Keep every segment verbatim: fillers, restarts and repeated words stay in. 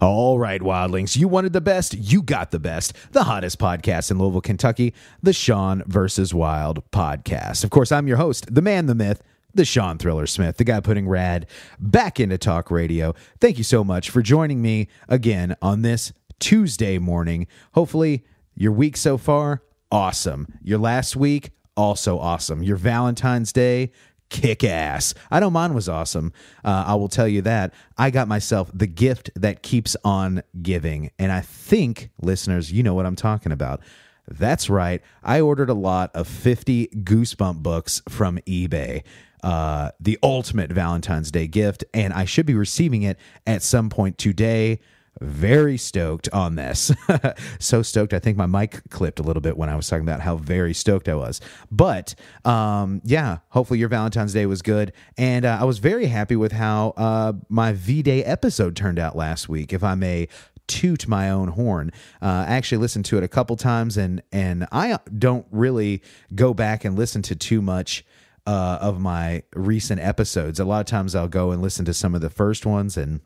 All right, Wildlings, you wanted the best, you got the best. The hottest podcast in Louisville, Kentucky, the Sean versus Wild podcast. Of course, I'm your host, the man, the myth, the Sean Thriller Smith, the guy putting rad back into talk radio. Thank you so much for joining me again on this Tuesday morning. Hopefully, your week so far, awesome. Your last week, also awesome. Your Valentine's Day, kick ass. I know mine was awesome. Uh, I will tell you that. I got myself the gift that keeps on giving. And I think, listeners, you know what I'm talking about. That's right. I ordered a lot of fifty Goosebump books from eBay. Uh, the ultimate Valentine's Day gift. And I should be receiving it at some point today. Very stoked on this. So stoked. I think my mic clipped a little bit when I was talking about how very stoked I was. But um, yeah, hopefully your Valentine's Day was good. And uh, I was very happy with how uh, my V-Day episode turned out last week, if I may toot my own horn. Uh, I actually listened to it a couple times, and, and I don't really go back and listen to too much uh, of my recent episodes. A lot of times I'll go and listen to some of the first ones and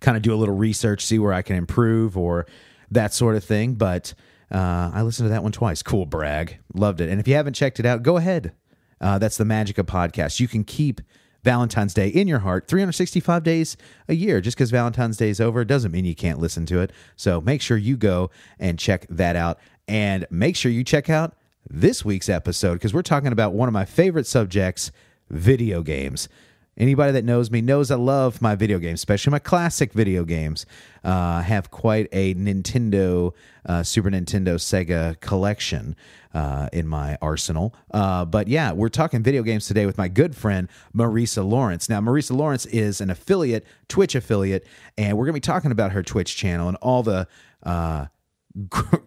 kind of do a little research, see where I can improve or that sort of thing. But uh, I listened to that one twice. Cool brag. Loved it. And if you haven't checked it out, go ahead. Uh, that's the magic of podcasts. You can keep Valentine's Day in your heart three hundred sixty-five days a year. Just because Valentine's Day is over doesn't mean you can't listen to it. So make sure you go and check that out. And make sure you check out this week's episode, because we're talking about one of my favorite subjects, video games. Anybody that knows me knows I love my video games, especially my classic video games. Uh, I have quite a Nintendo, uh, Super Nintendo, Sega collection uh, in my arsenal. Uh, but yeah, we're talking video games today with my good friend, Marissa Lawrence. Now, Marissa Lawrence is an affiliate, Twitch affiliate, and we're going to be talking about her Twitch channel and all the... Uh,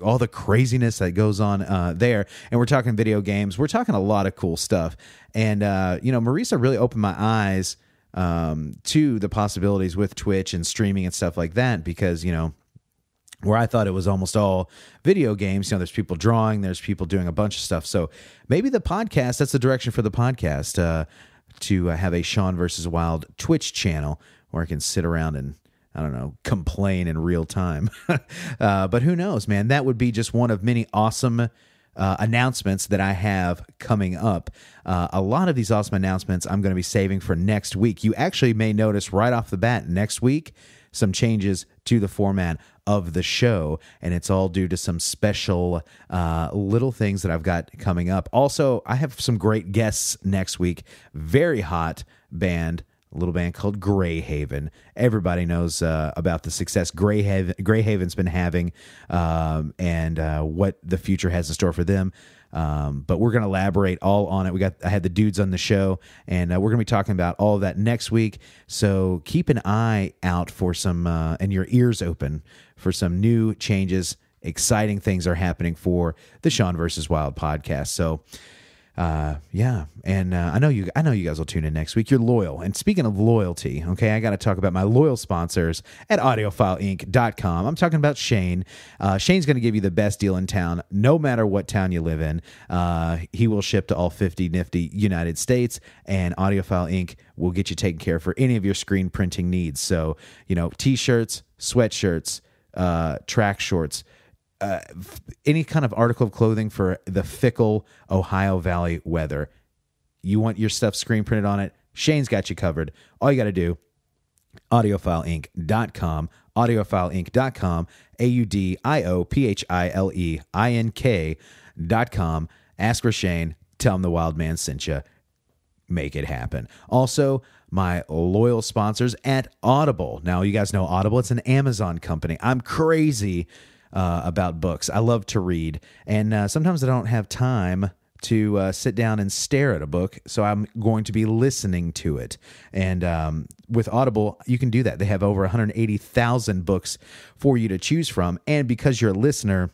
all the craziness that goes on uh, there. And we're talking video games. We're talking a lot of cool stuff. And, uh, you know, Marissa really opened my eyes um, to the possibilities with Twitch and streaming and stuff like that, because, you know, where I thought it was almost all video games, you know, there's people drawing, there's people doing a bunch of stuff. So maybe the podcast, that's the direction for the podcast, uh, to uh, have a Sean versus Wild Twitch channel where I can sit around and, I don't know, complain in real time. uh, but who knows, man? That would be just one of many awesome uh, announcements that I have coming up. Uh, a lot of these awesome announcements I'm going to be saving for next week. You actually may notice right off the bat next week some changes to the format of the show, and it's all due to some special uh, little things that I've got coming up. Also, I have some great guests next week. Very hot band. A little band called Greyhaven. Everybody knows uh, about the success Greyhaven, Greyhaven's been having um, and uh, what the future has in store for them. Um, but we're going to elaborate all on it. We got I had the dudes on the show, and uh, we're going to be talking about all of that next week. So keep an eye out for some uh, and your ears open for some new changes. Exciting things are happening for the Sean versus Wild podcast. So. Uh, yeah, and uh, I know you. I know you guys will tune in next week. You're loyal, and speaking of loyalty, okay, I got to talk about my loyal sponsors at audio file inc dot com. I'm talking about Shane. Uh, Shane's going to give you the best deal in town, no matter what town you live in. Uh, he will ship to all fifty nifty United States, and Audiophile Incorporated will get you taken care of for any of your screen printing needs. So, you know, t-shirts, sweatshirts, uh, track shorts. Uh, any kind of article of clothing for the fickle Ohio Valley weather. You want your stuff screen printed on it? Shane's got you covered. All you got to do, audiophile inc dot com, audiophile inc dot com, A U D I O P H I L E I N K dot com. Ask for Shane. Tell him the wild man sent you. Make it happen. Also, my loyal sponsors at Audible. Now, you guys know Audible. It's an Amazon company. I'm crazy Uh, about books. I love to read, and uh, sometimes I don't have time to uh, sit down and stare at a book, so I'm going to be listening to it. And um, with Audible, you can do that. They have over one hundred eighty thousand books for you to choose from, and because you're a listener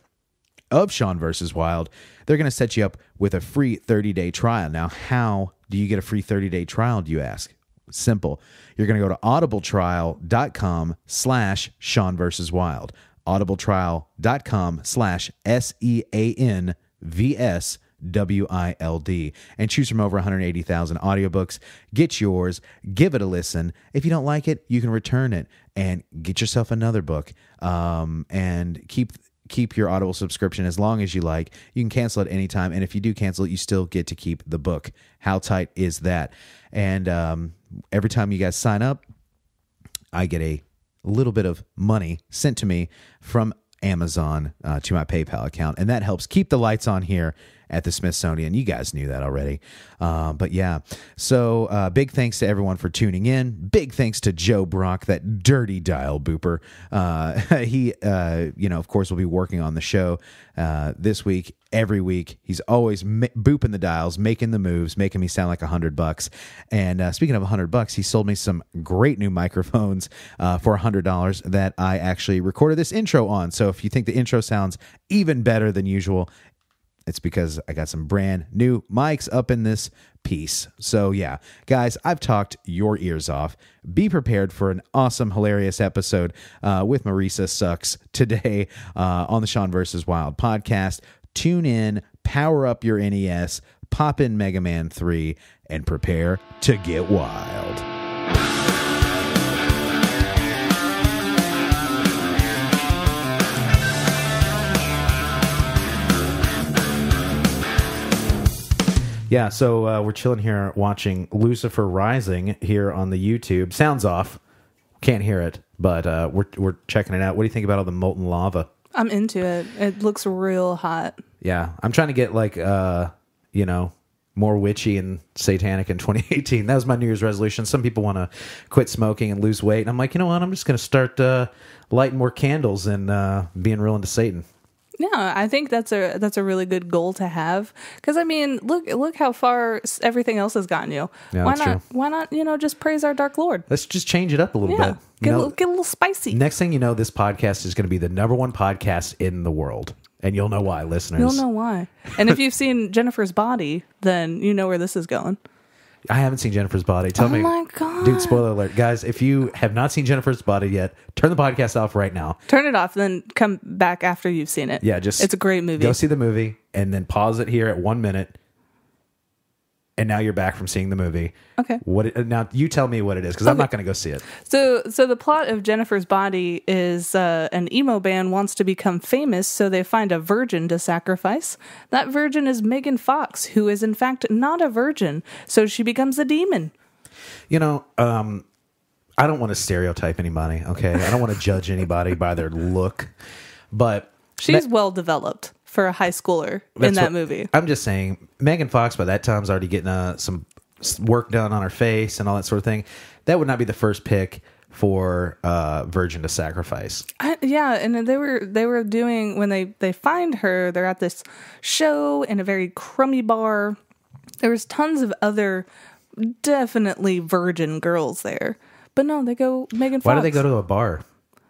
of Sean versus Wild, they're going to set you up with a free thirty-day trial. Now, how do you get a free thirty-day trial, do you ask? Simple. You're going to go to audibletrial.com slash Sean versus Wild. audibletrial.com slash S-E-A-N-V-S W I L D, and choose from over one hundred eighty thousand audiobooks. Get yours, give it a listen. If you don't like it, you can return it and get yourself another book, um, and keep... keep your Audible subscription as long as you like. You can cancel at any time, and if you do cancel it, you still get to keep the book. How tight is that? And um, every time you guys sign up, I get a little bit of money sent to me from Amazon uh, to my PayPal account, and that helps keep the lights on here at the Smithsonian. You guys knew that already. Uh, but yeah, so uh, big thanks to everyone for tuning in. Big thanks to Joe Brock, that dirty dial booper. Uh, he, uh, you know, of course, will be working on the show uh, this week, every week. He's always booping the dials, making the moves, making me sound like a hundred bucks. And uh, speaking of a hundred bucks, he sold me some great new microphones uh, for a hundred dollars that I actually recorded this intro on. So if you think the intro sounds even better than usual, it's because I got some brand new mics up in this piece. So yeah, guys, I've talked your ears off. Be prepared for an awesome, hilarious episode uh, with Marissa Sux today uh, on the Sean versus. Wild podcast. Tune in, power up your N E S, pop in Mega Man three, and prepare to get wild. Yeah, so uh, we're chilling here watching Lucifer Rising here on the YouTube. Sound's off. Can't hear it, but uh, we're we're checking it out. What do you think about all the molten lava? I'm into it. It looks real hot. Yeah, I'm trying to get like, uh, you know, more witchy and satanic in twenty eighteen. That was my New Year's resolution. Some people want to quit smoking and lose weight. And I'm like, you know what? I'm just going to start uh, lighting more candles and uh, being real into Satan. No, I think that's a that's a really good goal to have, because I mean, look look how far everything else has gotten you. Yeah, why not? True. Why not? You know, just praise our Dark Lord. Let's just change it up a little yeah, bit. Get, know, a little, get a little spicy. Next thing you know, this podcast is going to be the number one podcast in the world, and you'll know why, listeners. You'll know why. And if you've seen Jennifer's Body, then you know where this is going. I haven't seen Jennifer's Body. Tell oh me. Oh, my God. Dude, spoiler alert. Guys, if you have not seen Jennifer's Body yet, turn the podcast off right now. Turn it off, then come back after you've seen it. Yeah, just... It's a great movie. Go see the movie, and then pause it here at one minute, and now you're back from seeing the movie. Okay. What? It, now, you tell me what it is, because okay. I'm not going to go see it. So, so the plot of Jennifer's Body is uh, an emo band wants to become famous, so they find a virgin to sacrifice. That virgin is Megan Fox, who is, in fact, not a virgin, so she becomes a demon. You know, um, I don't want to stereotype anybody, okay? I don't want to judge anybody by their look, but... She's well-developed for a high schooler in that what, movie. I'm just saying, Megan Fox by that time is already getting uh, some work done on her face and all that sort of thing. That would not be the first pick for uh, virgin to sacrifice. I, yeah, and they were they were doing, when they, they find her, they're at this show in a very crummy bar. There was tons of other definitely virgin girls there. But no, they go Megan Fox. Why do they go to a bar?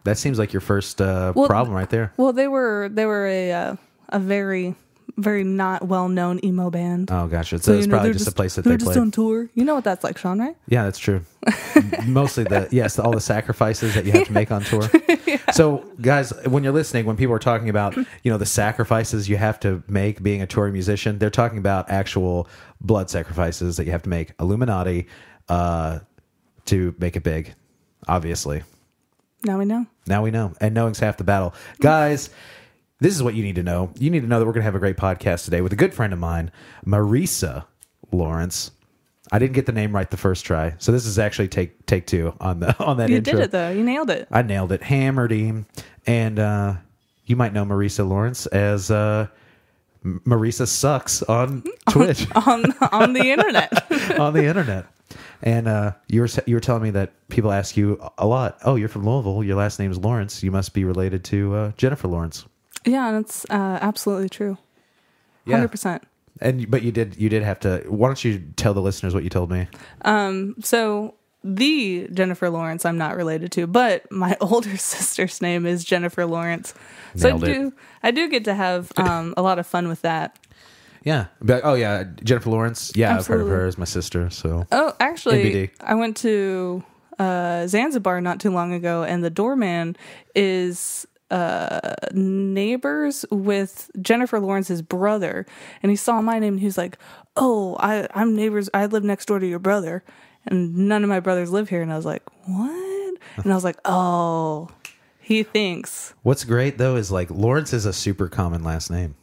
That seems like your first uh, well, problem right there. Well, they were they were a uh, a very very not well known emo band. Oh, gotcha. So, so it's know, probably just a place that they play. They're just on tour. You know what that's like, Sean, right? Yeah, that's true. Mostly the yes, all the sacrifices that you have yeah. to make on tour. yeah. So, guys, when you're listening, when people are talking about you know the sacrifices you have to make being a touring musician, they're talking about actual blood sacrifices that you have to make. Illuminati uh, to make it big, obviously. Now we know. Now we know. And knowing's half the battle. Guys, this is what you need to know. You need to know that we're going to have a great podcast today with a good friend of mine, Marissa Lawrence. I didn't get the name right the first try. So this is actually take take two on the on that you intro. You did it, though. You nailed it. I nailed it. Hammered him. And uh, you might know Marissa Lawrence as uh, Marissa Sucks on Twitch. on, on, on the internet. on the internet. And uh, you were you were telling me that people ask you a lot. Oh, you're from Louisville. Your last name is Lawrence. You must be related to uh, Jennifer Lawrence. Yeah, that's uh, absolutely true. Hundred yeah. percent. And but you did you did have to. Why don't you tell the listeners what you told me? Um. So the Jennifer Lawrence I'm not related to, but my older sister's name is Jennifer Lawrence. Nailed so I it. do I do get to have um, a lot of fun with that. Yeah. But, oh, yeah. Jennifer Lawrence. Yeah, absolutely. I've heard of her as my sister. So. Oh, actually, N B D. I went to uh, Zanzibar not too long ago, and the doorman is uh, Neighbors with Jennifer Lawrence's brother, and he saw my name and he was like, oh, I, I'm Neighbors. I live next door to your brother, and none of my brothers live here. And I was like, what? And I was like, oh, he thinks. What's great, though, is like Lawrence is a super common last name.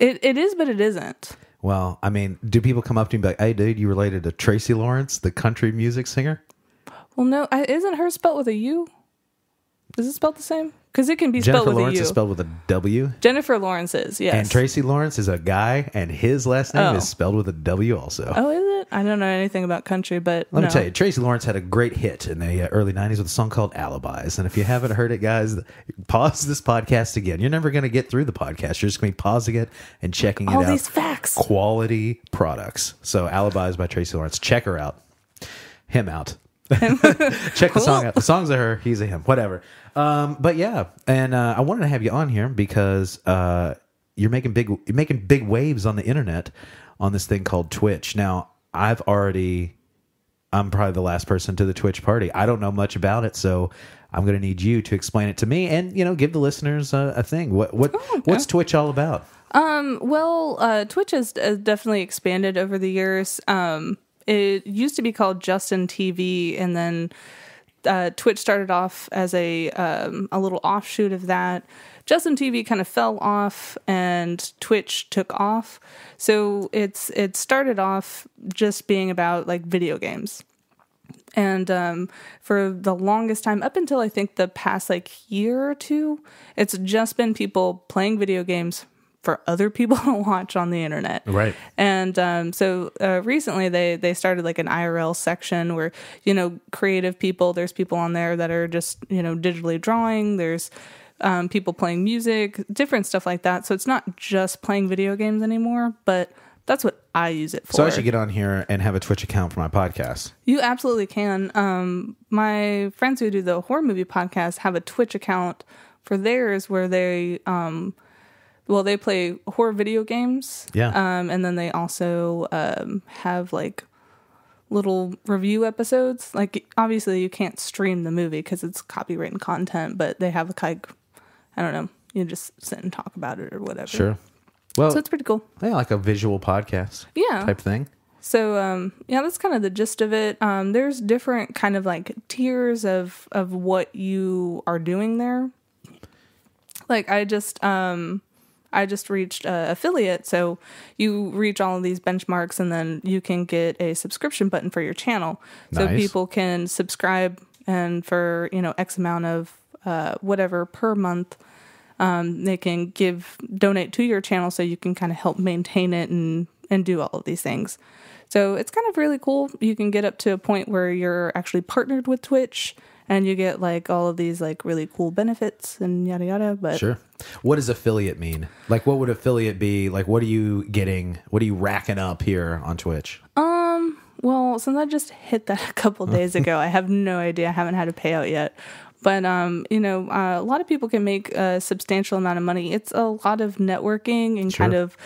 It It is, but it isn't. Well, I mean, do people come up to you and be like, hey, dude, you related to Tracy Lawrence, the country music singer? Well, no. Isn't her spelled with a U? Is it spelled the same? Because it can be Jennifer spelled with Lawrence a U. Jennifer Lawrence is spelled with a W? Jennifer Lawrence is, yes. And Tracy Lawrence is a guy, and his last name oh. is spelled with a W also. Oh, is it? I don't know anything about country, but Let no. me tell you, Tracy Lawrence had a great hit in the early nineties with a song called Alibis. And if you haven't heard it, guys, pause this podcast again. You're never going to get through the podcast. You're just going to be pausing it and checking All it out. All these facts. Quality products. So Alibis by Tracy Lawrence. Check her out. Him out. Check the song out. The song's a her, he's a him, whatever. Um, but yeah, and uh, I wanted to have you on here because uh, you're making big, you're making big waves on the internet on this thing called Twitch. Now, I've already, I'm probably the last person to the Twitch party. I don't know much about it, so I'm going to need you to explain it to me, and you know, give the listeners a, a thing. What what oh, okay. what's Twitch all about? Um, well, uh, Twitch has definitely expanded over the years. Um, It used to be called Justin T V, and then uh, Twitch started off as a um, a little offshoot of that. Justin T V kind of fell off, and Twitch took off. So it's it started off just being about like video games, and um, for the longest time, up until I think the past like year or two, it's just been people playing video games for other people to watch on the internet. Right. And um, so uh, recently they, they started like an I R L section where, you know, creative people, there's people on there that are just, you know, digitally drawing. There's um, people playing music, different stuff like that. So it's not just playing video games anymore, but that's what I use it for. So I should get on here and have a Twitch account for my podcast. You absolutely can. Um, my friends who do the horror movie podcast have a Twitch account for theirs where they... Um, Well, they play horror video games, yeah, um, and then they also um, have like little review episodes. Like, obviously, you can't stream the movie because it's copyrighted content, but they have like, I don't know, you just sit and talk about it or whatever. Sure. Well, so it's pretty cool. Yeah, like a visual podcast, yeah, type thing. So, um, yeah, that's kind of the gist of it. Um, there's different kind of like tiers of of what you are doing there. Like, I just. Um, I just reached uh, affiliate, so you reach all of these benchmarks, and then you can get a subscription button for your channel. Nice. So people can subscribe, and for you know X amount of uh, whatever per month, um, they can give donate to your channel, so you can kind of help maintain it and and do all of these things. So it's kind of really cool. You can get up to a point where you're actually partnered with Twitch. And you get like all of these like really cool benefits and yada yada. But sure, what does affiliate mean? Like, what would affiliate be? Like, what are you getting? What are you racking up here on Twitch? Um, well, since I just hit that a couple days ago, I have no idea. I haven't had a payout yet. But um, you know, uh, a lot of people can make a substantial amount of money. It's a lot of networking and sure. kind of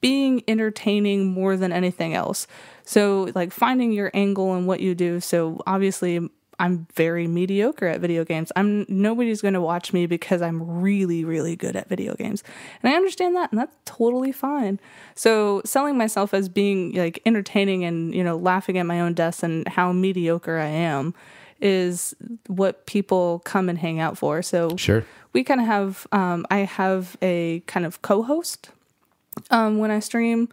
being entertaining more than anything else. So like finding your angle and what you do. So obviously. I'm very mediocre at video games. I'm nobody's going to watch me because I'm really, really good at video games. And I understand that, and that's totally fine. So selling myself as being like entertaining and, you know, laughing at my own deaths and how mediocre I am is what people come and hang out for. So sure. we kind of have, um, I have a kind of co-host um, when I stream.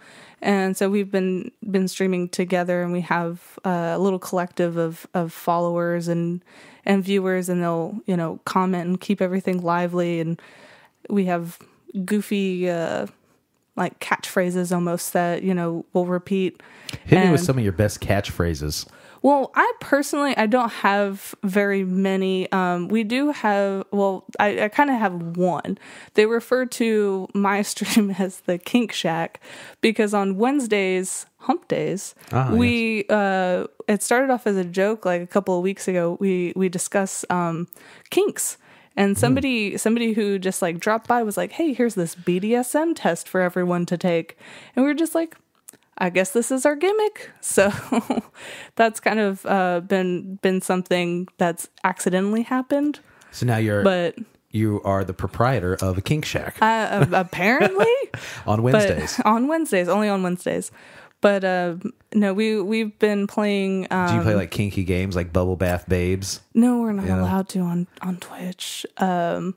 And so we've been been streaming together, and we have uh, a little collective of of followers and and viewers, and they'll you know comment and keep everything lively. And we have goofy uh, like catchphrases almost that you know we'll repeat. Hit and, me with some of your best catchphrases. Well, I personally I don't have very many. Um, we do have well, I, I kind of have one. They refer to my stream as the Kink Shack because on Wednesdays, hump days, ah, we yes. uh, it started off as a joke like a couple of weeks ago. We we discuss um, kinks. And somebody, mm. somebody who just like dropped by was like, "Hey, here's this B D S M test for everyone to take," and we were just like. I guess this is our gimmick. So that's kind of uh, been been something that's accidentally happened. So now you're but you are the proprietor of a kink shack. Uh, apparently. On Wednesdays. On Wednesdays. Only on Wednesdays. But uh, no, we, we've been playing... Um, do you play like kinky games like Bubble Bath Babes? No, we're not you know? allowed to on, on Twitch. Um,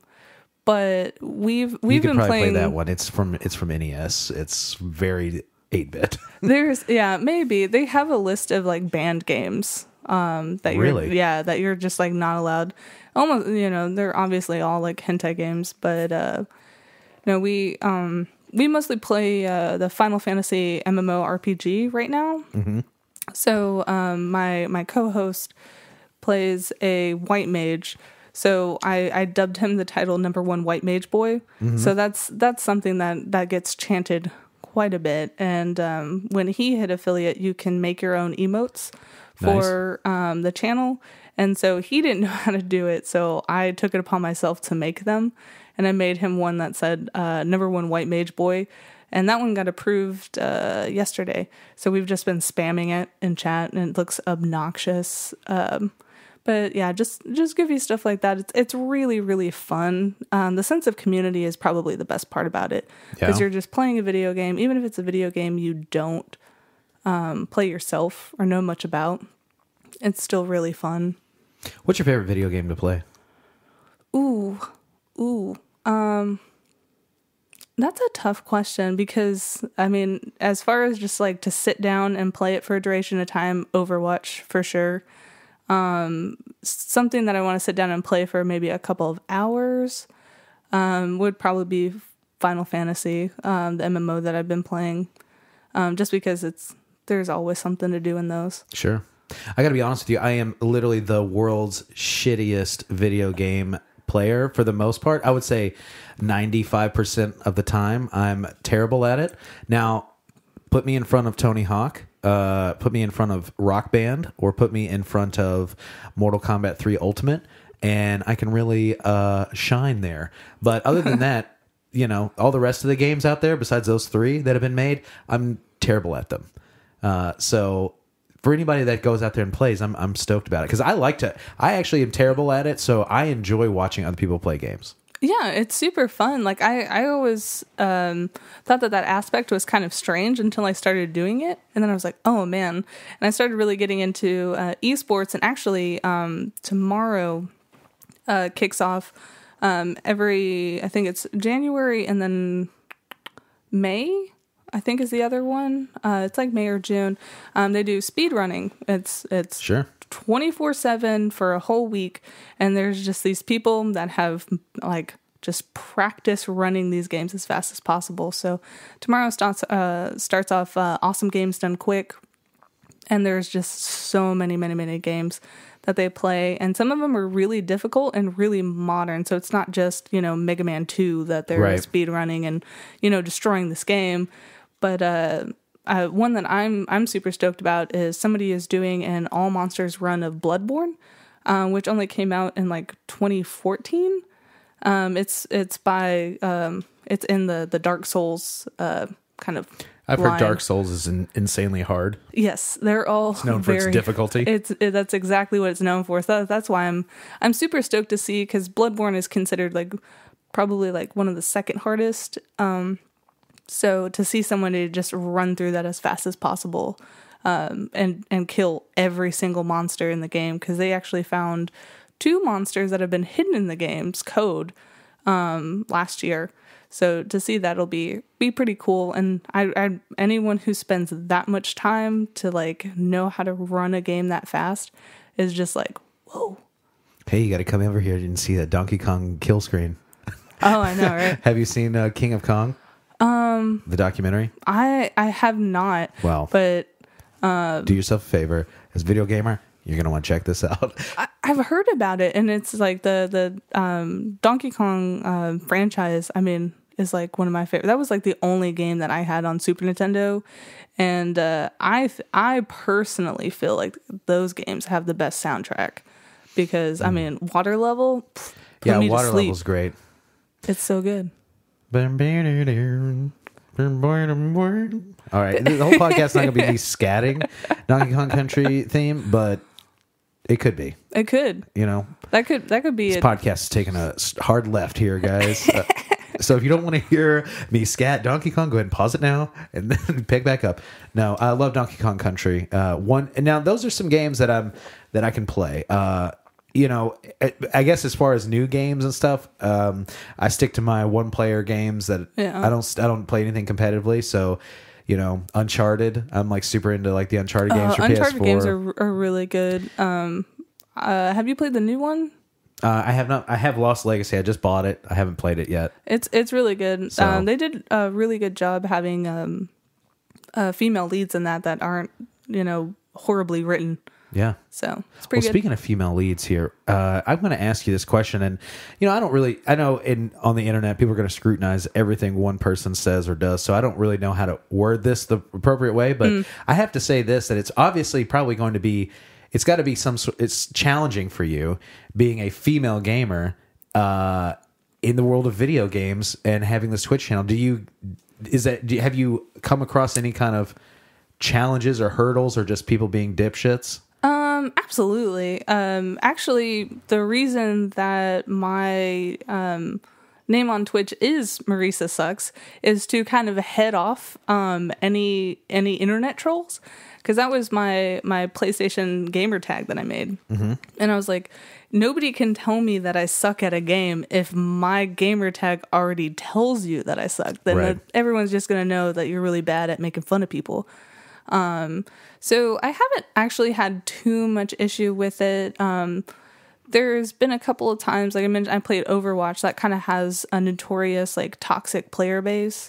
but we've we've been playing... You could probably play that one. It's from, it's from N E S. It's very eight bit. There's, yeah, maybe. They have a list of like banned games. Um, that really? You're, yeah, that you're just like not allowed. Almost, you know, they're obviously all like hentai games. But uh, no, we... Um, We mostly play uh, the Final Fantasy M M O R P G right now. Mm-hmm. So um, my my co-host plays a white mage. So I, I dubbed him the title number one white mage boy. Mm-hmm. So that's that's something that, that gets chanted quite a bit. And um, when he hit affiliate, you can make your own emotes for nice. um, the channel. And so he didn't know how to do it. So I took it upon myself to make them. And I made him one that said uh, number one white mage boy. And that one got approved uh, yesterday. So we've just been spamming it in chat and it looks obnoxious. Um, but yeah, just, just give you stuff like that. It's, it's really, really fun. Um, the sense of community is probably the best part about it. Because yeah. you're just playing a video game. Even if it's a video game you don't um, play yourself or know much about, it's still really fun. What's your favorite video game to play? Ooh. Ooh, um, that's a tough question because, I mean, as far as just like to sit down and play it for a duration of time, Overwatch for sure. Um, something that I want to sit down and play for maybe a couple of hours um, would probably be Final Fantasy, um, the M M O that I've been playing, um, just because it's there's always something to do in those. Sure. I got to be honest with you. I am literally the world's shittiest video game player for the most part. I would say ninety-five percent of the time I'm terrible at it. Now, put me in front of Tony Hawk, uh, put me in front of Rock Band, or put me in front of Mortal Kombat three Ultimate, and I can really uh, shine there. But other than that, you know, all the rest of the games out there, besides those three that have been made, I'm terrible at them. Uh, so... For anybody that goes out there and plays, I'm I'm stoked about it because I like to. I actually am terrible at it, so I enjoy watching other people play games. Yeah, it's super fun. Like I I always um, thought that that aspect was kind of strange until I started doing it, and then I was like, oh man! And I started really getting into uh, esports. And actually, um, tomorrow uh, kicks off um, every I think it's January and then May. I think is the other one. Uh, it's like May or June. Um, they do speed running. It's it's sure twenty-four seven for a whole week, and there's just these people that have like just practice running these games as fast as possible. So tomorrow starts uh, starts off uh, awesome games done quick, and there's just so many many many games that they play, and some of them are really difficult and really modern. So it's not just you know Mega Man two that they're right. speed running and you know destroying this game. But uh, uh, one that I'm I'm super stoked about is somebody is doing an all monsters run of Bloodborne, um, which only came out in like twenty fourteen. Um, it's it's by um, it's in the the Dark Souls uh, kind of. I've line. heard Dark Souls is in, insanely hard. Yes, they're all it's known very, for its difficulty. It's it, that's exactly what it's known for. So that's why I'm I'm super stoked to see because Bloodborne is considered like probably like one of the second hardest. Um, So to see someone to just run through that as fast as possible um, and, and kill every single monster in the game because they actually found two monsters that have been hidden in the game's code um, last year. So to see that will be, be pretty cool. And I, I anyone who spends that much time to like know how to run a game that fast is just like, whoa. Hey, you got to come over here and see that Donkey Kong kill screen. Oh, I know, right? Have you seen uh, King of Kong? Um, the documentary? I, I have not. Well, but um, do yourself a favor. As a video gamer, you're going to want to check this out. I, I've heard about it, and it's like the, the um, Donkey Kong uh, franchise, I mean, is like one of my favorite. That was like the only game that I had on Super Nintendo, and uh, I, I personally feel like those games have the best soundtrack because, mm. I mean, Water Level, pff, yeah, me Water Level's great. It's so good. All right, the whole podcast's not going to be me scatting Donkey Kong Country theme, but It could be. It could. You know. That could that could be it. This podcast is taking a hard left here, guys. uh, so if you don't want to hear me scat Donkey Kong, go ahead and pause it now and then pick back up. No, I love Donkey Kong Country. Uh, one and now those are some games that I'm that I can play. Uh, you know, I guess as far as new games and stuff, um, I stick to my one player games that yeah. I don't I don't play anything competitively, so you know, Uncharted. I'm like super into like the Uncharted games uh, for Uncharted P S four. Uncharted games are, are really good. Um, uh, have you played the new one? Uh, I have not. I have Lost Legacy. I just bought it. I haven't played it yet. It's it's really good. So. Um, they did a really good job having um, uh, female leads in that that aren't, you know, horribly written. Yeah. So it's pretty well, good. Speaking of female leads here, uh, I'm going to ask you this question. And, you know, I don't really, I know in on the internet, people are going to scrutinize everything one person says or does. So I don't really know how to word this the appropriate way. But mm. I have to say this, that it's obviously probably going to be, it's got to be some, it's challenging for you being a female gamer uh, in the world of video games and having this Twitch channel. Do you, is that, do you, have you come across any kind of challenges or hurdles or just people being dipshits? Um, absolutely. Um, actually, the reason that my um, name on Twitch is Marissa Sux is to kind of head off um, any any internet trolls, because that was my my PlayStation gamer tag that I made, mm-hmm. and I was like, nobody can tell me that I suck at a game if my gamer tag already tells you that I suck. Then right. everyone's just gonna know that you're really bad at making fun of people. Um, so I haven't actually had too much issue with it. Um, there's been a couple of times, like I mentioned, I played Overwatch. That kind of has a notorious, like, toxic player base.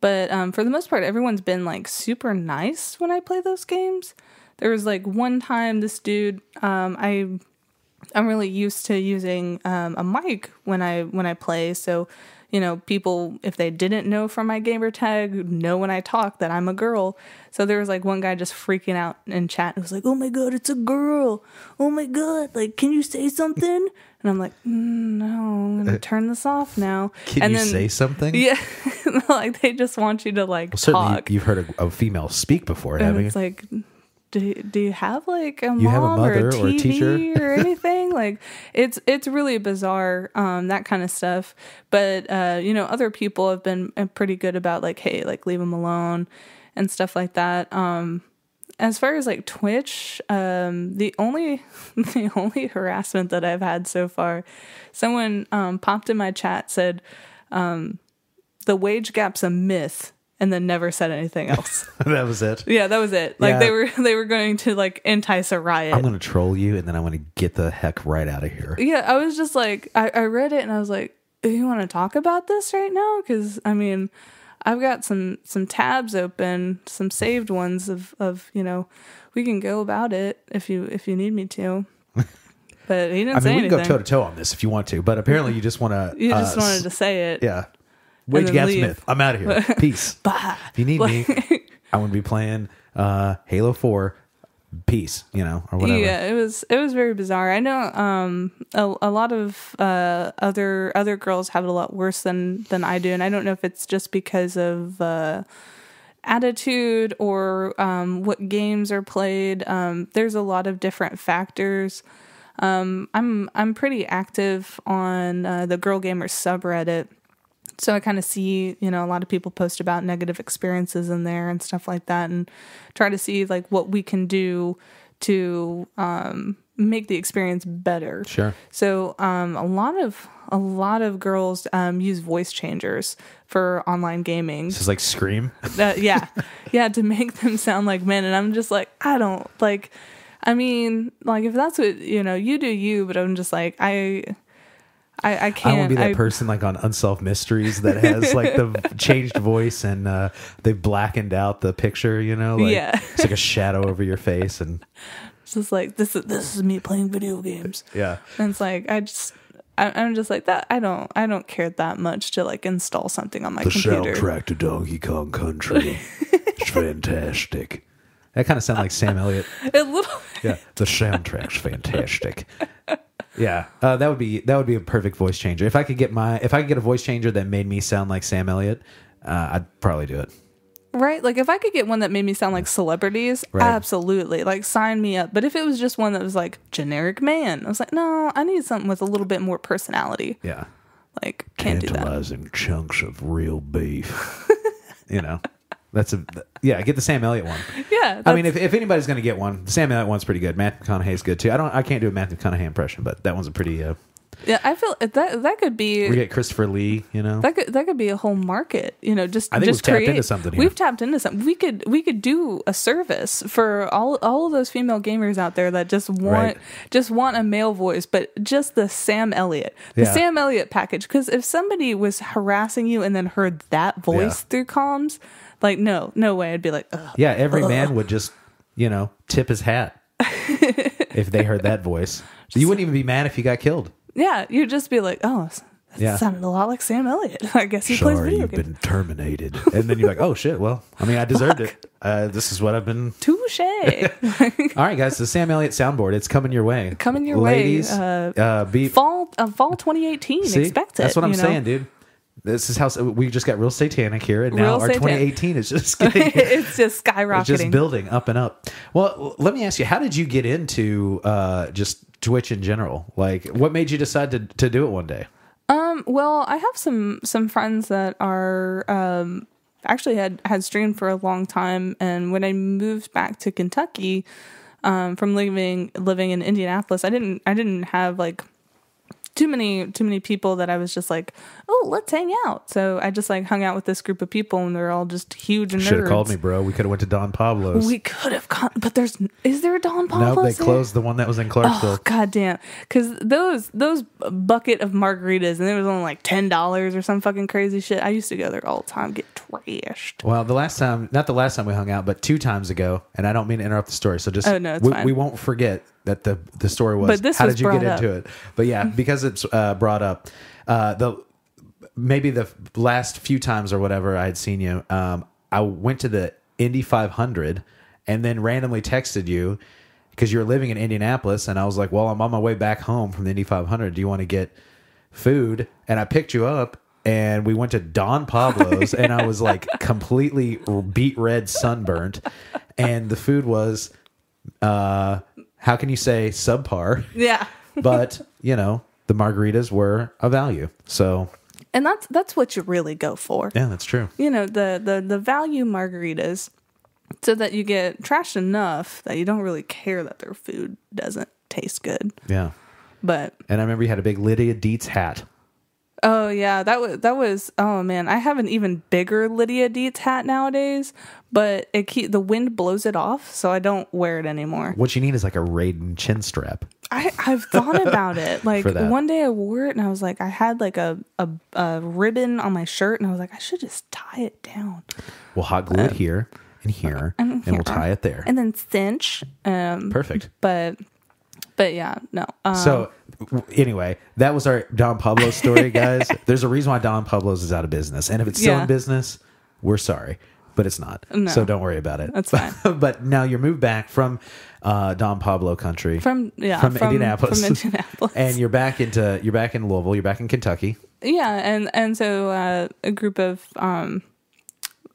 But, um, for the most part, everyone's been, like, super nice when I play those games. There was, like, one time this dude, um, I, I'm really used to using, um, a mic when I, when I play. So, you know, people, if they didn't know from my gamer tag, know when I talk that I'm a girl. So there was like one guy just freaking out in chat. It was like, oh my God, it's a girl. Oh my God. Like, can you say something? And I'm like, mm, no, I'm going to turn this off now. Can and you then, say something? Yeah. Like they just want you to like well, certainly talk. You've heard a, a female speak before, and haven't it's you? Like, do, do you have like a you mom have a mother or a T V or, a teacher? Or anything? Like it's it's really bizarre, um, that kind of stuff. But uh, you know, other people have been pretty good about like, hey, like leave them alone and stuff like that. Um, as far as like Twitch, um, the only the only harassment that I've had so far, someone um, popped in my chat, said, um, "The wage gap's a myth," and then never said anything else. That was it. Yeah, that was it. Like yeah. they were they were going to like entice a riot. I'm going to troll you, and then I want to get the heck right out of here. Yeah, I was just like, I, I read it, and I was like, do you want to talk about this right now? Because I mean, I've got some some tabs open, some saved ones of of you know, we can go about it if you if you need me to. But he didn't I mean, say anything. We can anything. go toe to toe on this if you want to, but apparently you just want to. You uh, just wanted to say it. Yeah. Wage Gap Smith. I'm out of here. Peace. Bye. If you need like, me, I want to be playing uh, Halo four. Peace, you know, or whatever. Yeah, it was it was very bizarre. I know um, a, a lot of uh, other other girls have it a lot worse than than I do, and I don't know if it's just because of uh, attitude or um, what games are played. Um, there's a lot of different factors. Um, I'm I'm pretty active on uh, the Girl Gamers subreddit. So I kind of see, you know, a lot of people post about negative experiences in there and stuff like that, and try to see like what we can do to um, make the experience better. Sure. So um, a lot of a lot of girls um, use voice changers for online gaming. This is like Scream. Uh, yeah, yeah, to make them sound like men, and I'm just like, I don't like. I mean, like if that's what you know, you do you. But I'm just like I. I, I can't. I won't be that I, person like on Unsolved Mysteries that has like the changed voice and uh, they've blackened out the picture, you know? Like, yeah. It's like a shadow over your face. And it's just like, this is, this is me playing video games. Yeah. And it's like, I just, I, I'm just like that. I don't, I don't care that much to like install something on my the computer. The soundtrack to Donkey Kong Country. It's fantastic. That kind of sounds like Sam Elliott. A little. Yeah. The soundtrack's fantastic. Yeah, uh, that would be that would be a perfect voice changer. If I could get my if I could get a voice changer that made me sound like Sam Elliott, uh, I'd probably do it. Right? Like, if I could get one that made me sound like celebrities, right. absolutely. Like, sign me up. But if it was just one that was, like, generic man, I was like, no, I need something with a little bit more personality. Yeah. Like, can't do that. Tantalizing chunks of real beef. You know? That's a... Yeah, get the Sam Elliott one. Yeah. I mean, if, if anybody's going to get one, the Sam Elliott one's pretty good. Matthew McConaughey's good, too. I don't. I can't do a Matthew McConaughey impression, but that one's a pretty... Uh, Yeah, I feel that that could be. We get Christopher Lee, you know. That could that could be a whole market, you know. Just I think just we've create, tapped into something. Here. We've tapped into something. We could we could do a service for all all of those female gamers out there that just want right. just want a male voice, but just the Sam Elliott, the yeah. Sam Elliott package. Because if somebody was harassing you and then heard that voice yeah. through comms, like no no way, I'd be like, ugh, yeah, every ugh. man would just you know tip his hat if they heard that voice. Just, you wouldn't even be mad if you got killed. Yeah, you'd just be like, oh, that yeah. sounded a lot like Sam Elliott. I guess he Sorry, plays video you've games. Been terminated. And then you're like, oh, shit, well, I mean, I deserved Fuck. it. Uh, this is what I've been... Touche. All right, guys, the Sam Elliott soundboard, it's coming your way. Coming your Ladies, way. Ladies, uh, uh, be... Fall, uh, fall twenty eighteen, see? Expect it. That's what I'm you know? saying, dude. This is how we just got real satanic here, and now real our satan. twenty eighteen is just getting, it's just skyrocketing, it's just building up and up. Well, let me ask you, how did you get into uh, just Twitch in general? Like, what made you decide to to do it one day? Um, well, I have some some friends that are um, actually had had streamed for a long time, and when I moved back to Kentucky um, from living living in Indianapolis, I didn't I didn't have like. Too many, too many people that I was just like, oh, let's hang out. So I just like hung out with this group of people, and they're all just huge nerds. Should have called me, bro. We could have went to Don Pablo's. We could have gone, but there's is there a Don Pablo's? No, they there? closed the one that was in Clarksville. Oh, goddamn! Because those those bucket of margaritas, and it was only like ten dollars or some fucking crazy shit. I used to go there all the time, get trashed. Well, the last time, not the last time we hung out, but two times ago, and I don't mean to interrupt the story. So just oh, no, it's we, fine. we won't forget. That the, the story was, but this how was did you get into up. it? But yeah, because it's uh, brought up, uh, the maybe the last few times or whatever I had seen you, um, I went to the Indy five hundred and then randomly texted you because you were living in Indianapolis. And I was like, well, I'm on my way back home from the Indy five hundred. Do you want to get food? And I picked you up. And we went to Don Pablo's, yeah. and I was like completely beet red sunburnt. And the food was... Uh, How can you say subpar? Yeah. But, you know, the margaritas were a value. So And that's that's what you really go for. Yeah, that's true. You know, the the, the value margaritas so that you get trashed enough that you don't really care that their food doesn't taste good. Yeah. But And I remember you had a big Lydia Deetz hat. Oh yeah, that was that was oh man, I have an even bigger Lydia Deetz hat nowadays, but it keep, the wind blows it off, so I don't wear it anymore. What you need is like a Raiden chin strap. I I've thought about it. Like one day I wore it and I was like I had like a, a a ribbon on my shirt and I was like I should just tie it down. We'll hot glue um, it here and here and, and here. We'll tie it there. And then cinch. Um Perfect. But But yeah, no. Um, so anyway, that was our Don Pablo story, guys. There's a reason why Don Pablo's is out of business. And if it's still yeah. in business, we're sorry. But it's not. No, so don't worry about it. That's fine. But now you're moved back from uh, Don Pablo country. From yeah, from, from Indianapolis. From Indianapolis. And you're back into you're back in Louisville, you're back in Kentucky. Yeah, and, and so uh, a group of um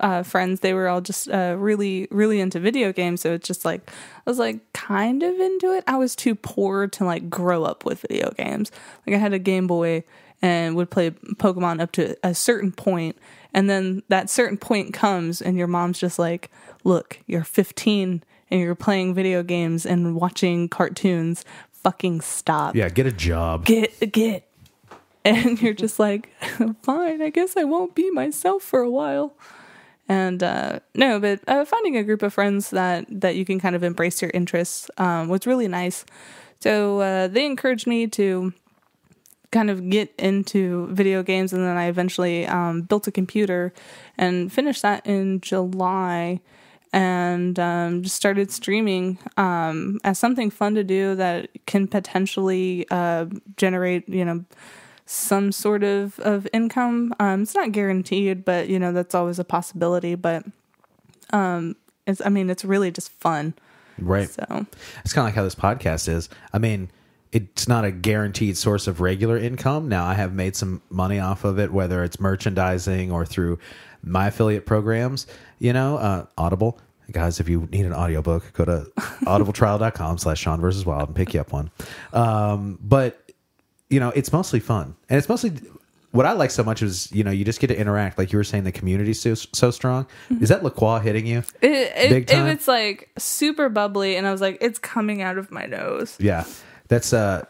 Uh, friends, they were all just uh, really, really into video games. So it's just like, I was like kind of into it. I was too poor to like grow up with video games. Like I had a Game Boy and would play Pokemon up to a certain point. And then that certain point comes and your mom's just like, look, you're fifteen and you're playing video games and watching cartoons. Fucking stop. Yeah, get a job. Get, get. And you're just like, fine, I guess I won't be myself for a while. And uh, no, but uh, finding a group of friends that, that you can kind of embrace your interests um, was really nice. So uh, they encouraged me to kind of get into video games. And then I eventually um, built a computer and finished that in July and um, just started streaming um, as something fun to do that can potentially uh, generate, you know, some sort of, of income. Um, it's not guaranteed, but, you know, that's always a possibility. But, um, it's, I mean, it's really just fun. Right. So it's kind of like how this podcast is. I mean, it's not a guaranteed source of regular income. Now, I have made some money off of it, whether it's merchandising or through my affiliate programs, you know, uh, Audible. Guys, if you need an audiobook, go to audible trial dot com slash Sean versus Wild and pick you up one. Um, but, you know, it's mostly fun. And it's mostly what I like so much is, you know, you just get to interact. Like you were saying, the community's so, so strong. Mm-hmm. Is that LaCroix hitting you? It, it, Big time? It, it's like super bubbly. And I was like, it's coming out of my nose. Yeah. That's, uh,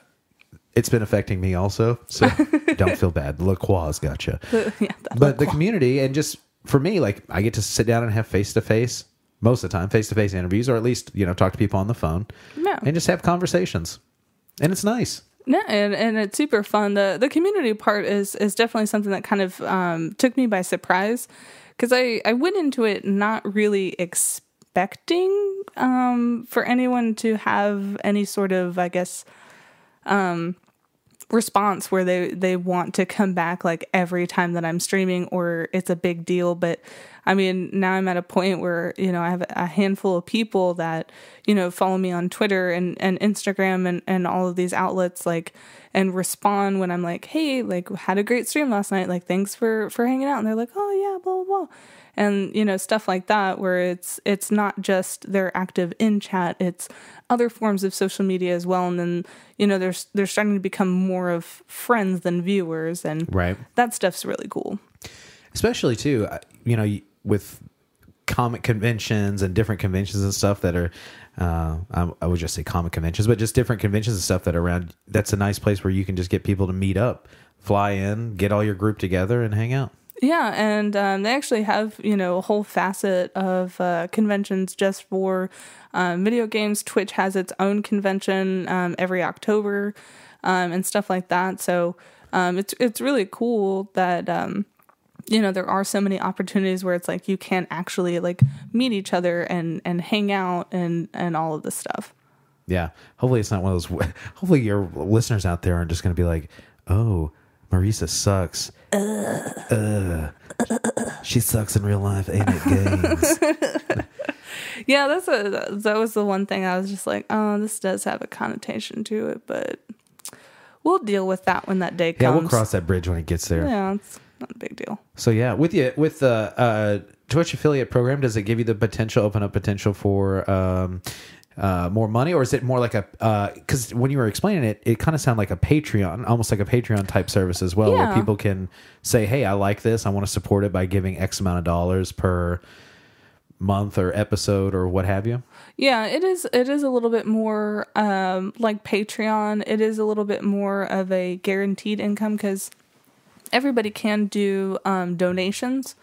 it's been affecting me also. So don't feel bad. LaCroix's got you. Yeah, but LaCroix. The community, and just for me, like I get to sit down and have face to face. Most of the time, face-to-face interviews, or at least, you know, talk to people on the phone. No. And just have conversations. And it's nice. No, and, and it's super fun. The the community part is, is definitely something that kind of um, took me by surprise. Because I, I went into it not really expecting um, for anyone to have any sort of, I guess, um, response where they, they want to come back like every time that I'm streaming or it's a big deal. But I mean, now I'm at a point where, you know, I have a handful of people that, you know, follow me on Twitter and, and Instagram and, and all of these outlets, like, and respond when I'm like, hey, like, had a great stream last night. Like, thanks for, for hanging out. And they're like, oh yeah, blah, blah, blah. And, you know, stuff like that, where it's, it's not just they're active in chat, it's other forms of social media as well. And then, you know, they're, they're starting to become more of friends than viewers. And right. That stuff's really cool. Especially too, you know, with comic conventions and different conventions and stuff that are, uh, I would just say comic conventions, but just different conventions and stuff that are around. That's a nice place where you can just get people to meet up, fly in, get all your group together and hang out. Yeah, and um, they actually have, you know, a whole facet of uh, conventions just for um, video games. Twitch has its own convention um, every October um, and stuff like that. So um, it's it's really cool that, um, you know, there are so many opportunities where it's like you can actually like meet each other and, and hang out and, and all of this stuff. Yeah, hopefully it's not one of those, hopefully your listeners out there aren't just going to be like, oh, Marissa sucks. Uh, uh, she sucks in real life, ain't it, games? Yeah, that's a, that was the one thing I was just like, oh, this does have a connotation to it, but we'll deal with that when that day comes. Yeah, we'll cross that bridge when it gets there. Yeah, it's not a big deal. So yeah, with you with the uh, Twitch affiliate program, does it give you the potential, open up potential for um, uh, more money, or is it more like a? Because uh, when you were explaining it, it kind of sounded like a Patreon, almost like a Patreon type service as well, yeah. Where people can say, "Hey, I like this. I want to support it by giving X amount of dollars per month or episode or what have you." Yeah, it is. It is a little bit more um, like Patreon. It is a little bit more of a guaranteed income because everybody can do um, donations.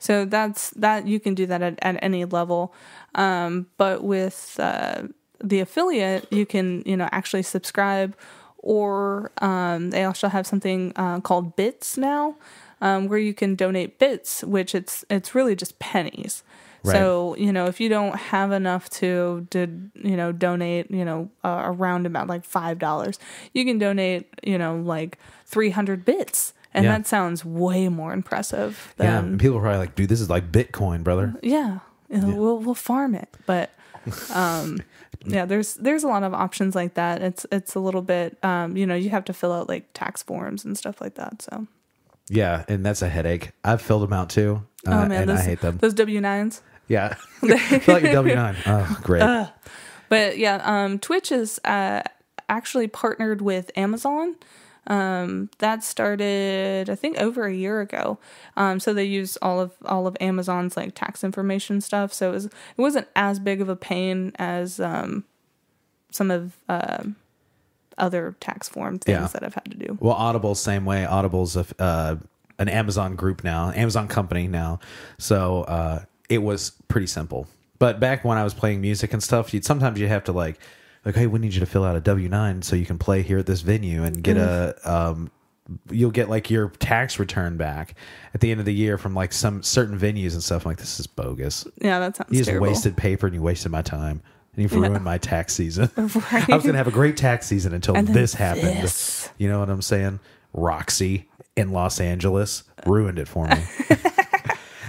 So that's that you can do that at, at any level. Um, but with uh, the affiliate, you can, you know, actually subscribe or um, they also have something uh, called bits now um, where you can donate bits, which it's it's really just pennies. Right. So, you know, if you don't have enough to, to you know, donate, you know, uh, around about like five dollars, you can donate, you know, like three hundred bits. And yeah. That sounds way more impressive. Than, yeah, and people are probably like, dude, this is like Bitcoin, brother. Yeah, yeah. We'll, we'll farm it. But um, yeah, there's there's a lot of options like that. It's it's a little bit, um, you know, you have to fill out like tax forms and stuff like that. So yeah, and that's a headache. I've filled them out too. Uh, oh, man, and those, I hate them. Those W nines? Yeah. Fill out your W nine. Oh, great. Uh, but yeah, um, Twitch is uh, actually partnered with Amazon. Um, that started, I think, over a year ago. Um, so they use all of, all of Amazon's like tax information stuff. So it was, it wasn't as big of a pain as, um, some of, uh, other tax form things yeah. that I've had to do. Well, Audible, same way. Audible's, a, uh, an Amazon group now, Amazon company now. So, uh, it was pretty simple, but back when I was playing music and stuff, you'd sometimes you have to like, like, hey, we need you to fill out a W nine so you can play here at this venue and get mm. a, um, you'll get like your tax return back at the end of the year from like some certain venues and stuff. I'm like, this is bogus. Yeah, that sounds terrible. You just wasted paper and you wasted my time and you've ruined yeah. my tax season. Right. I was going to have a great tax season until this happened. This. You know what I'm saying? Roxy in Los Angeles ruined it for me.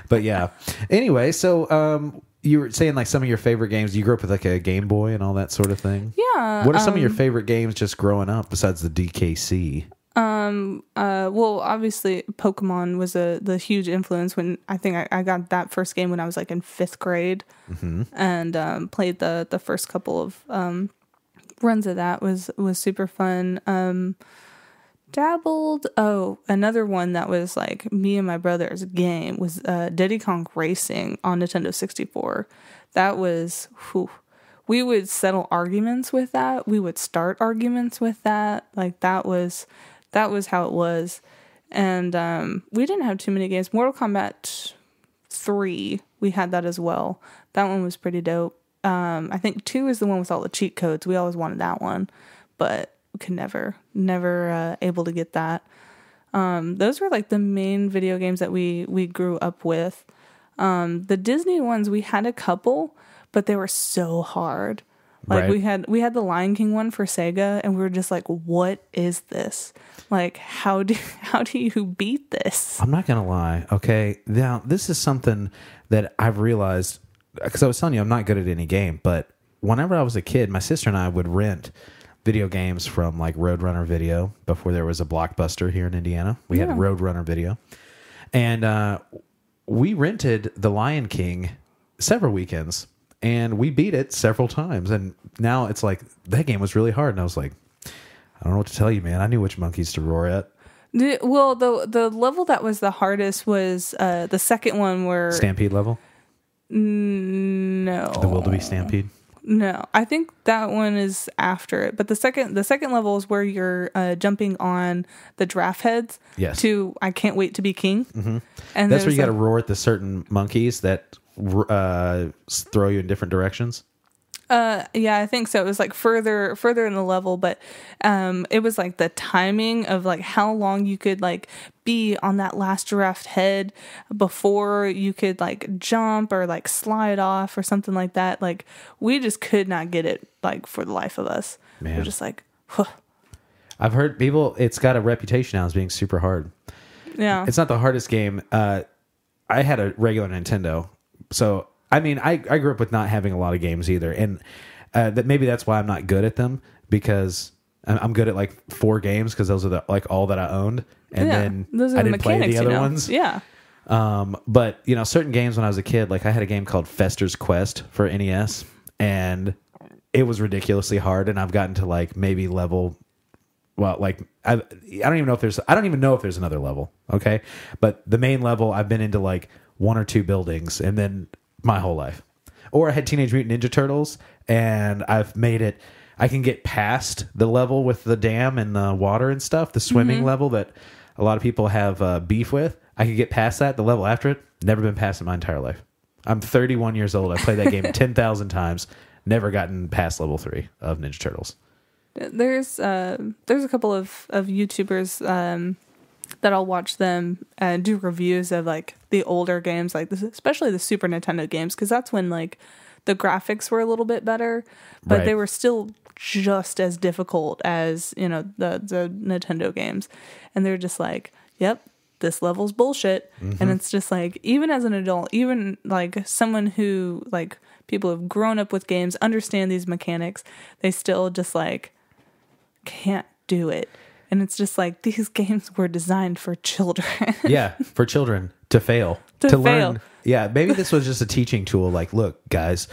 But yeah. Anyway, so um, you were saying like some of your favorite games. You grew up with like a Game Boy and all that sort of thing. Yeah. What are some um, of your favorite games just growing up besides the D K C? Um. Uh. Well, obviously, Pokemon was a the huge influence. When I think I, I got that first game when I was like in fifth grade, mm-hmm. and um, played the the first couple of um, runs of that was was super fun. Um, dabbled. Oh, another one that was like me and my brother's game was uh, Diddy Kong Racing on Nintendo sixty-four. That was. Whew, we would settle arguments with that. We would start arguments with that. Like that was. That was how it was. And um, we didn't have too many games. Mortal Kombat three, we had that as well. That one was pretty dope. Um, I think two is the one with all the cheat codes. We always wanted that one, but we could never, never uh, able to get that. Um, those were like the main video games that we, we grew up with. Um, the Disney ones, we had a couple, but they were so hard. Like right. we had we had the Lion King one for Sega, and we were just like, "What is this? Like, how do how do you beat this?" I'm not gonna lie. Okay, now this is something that I've realized because I was telling you I'm not good at any game, but whenever I was a kid, my sister and I would rent video games from like Roadrunner Video before there was a Blockbuster here in Indiana. We yeah. had Roadrunner Video, and uh, we rented the Lion King several weekends. And we beat it several times. And now it's like, that game was really hard. And I was like, I don't know what to tell you, man. I knew which monkeys to roar at. Well, the the level that was the hardest was uh, the second one where... Stampede level? No. The Wildebeest Stampede? No. I think that one is after it. But the second the second level is where you're uh, jumping on the giraffe heads yes. to I Can't Wait to Be King. Mm-hmm. And that's where you got to like, roar at the certain monkeys that... Uh, throw you in different directions? Uh, yeah, I think so. It was like further, further in the level, but um, it was like the timing of like how long you could like be on that last giraffe head before you could like jump or like slide off or something like that. Like we just could not get it like for the life of us. Man. We're just like, huh. I've heard people. It's got a reputation now as being super hard. Yeah, it's not the hardest game. Uh, I had a regular Nintendo. So, I mean, I, I grew up with not having a lot of games either. And uh, that maybe that's why I'm not good at them, because I'm good at like four games because those are the, like all that I owned. And yeah, then those are I the didn't mechanics, play the other you know. ones. Yeah. Um, but, you know, certain games when I was a kid, like I had a game called Fester's Quest for N E S. And it was ridiculously hard. And I've gotten to like maybe level... Well, like I, I don't even know if there's I don't even know if there's another level. Okay, but the main level I've been into like one or two buildings, and then my whole life. Or I had Teenage Mutant Ninja Turtles, and I've made it. I can get past the level with the dam and the water and stuff, the swimming mm-hmm. level that a lot of people have uh, beef with. I could get past that. The level after it, never been past in my entire life. I'm thirty-one years old. I played that game ten thousand times. Never gotten past level three of Ninja Turtles. There's uh, there's a couple of, of YouTubers um, that I'll watch them uh, do reviews of like the older games, like this, especially the Super Nintendo games, because that's when like the graphics were a little bit better, but right. they were still just as difficult as you know the the Nintendo games, and they're just like, yep, this level's bullshit, mm-hmm. and it's just like even as an adult, even like someone who like people who've grown up with games understand these mechanics, they still just like. Can't do it. And it's just like these games were designed for children. Yeah, for children to fail, to, to fail. learn. Yeah, maybe this was just a teaching tool like, look, guys,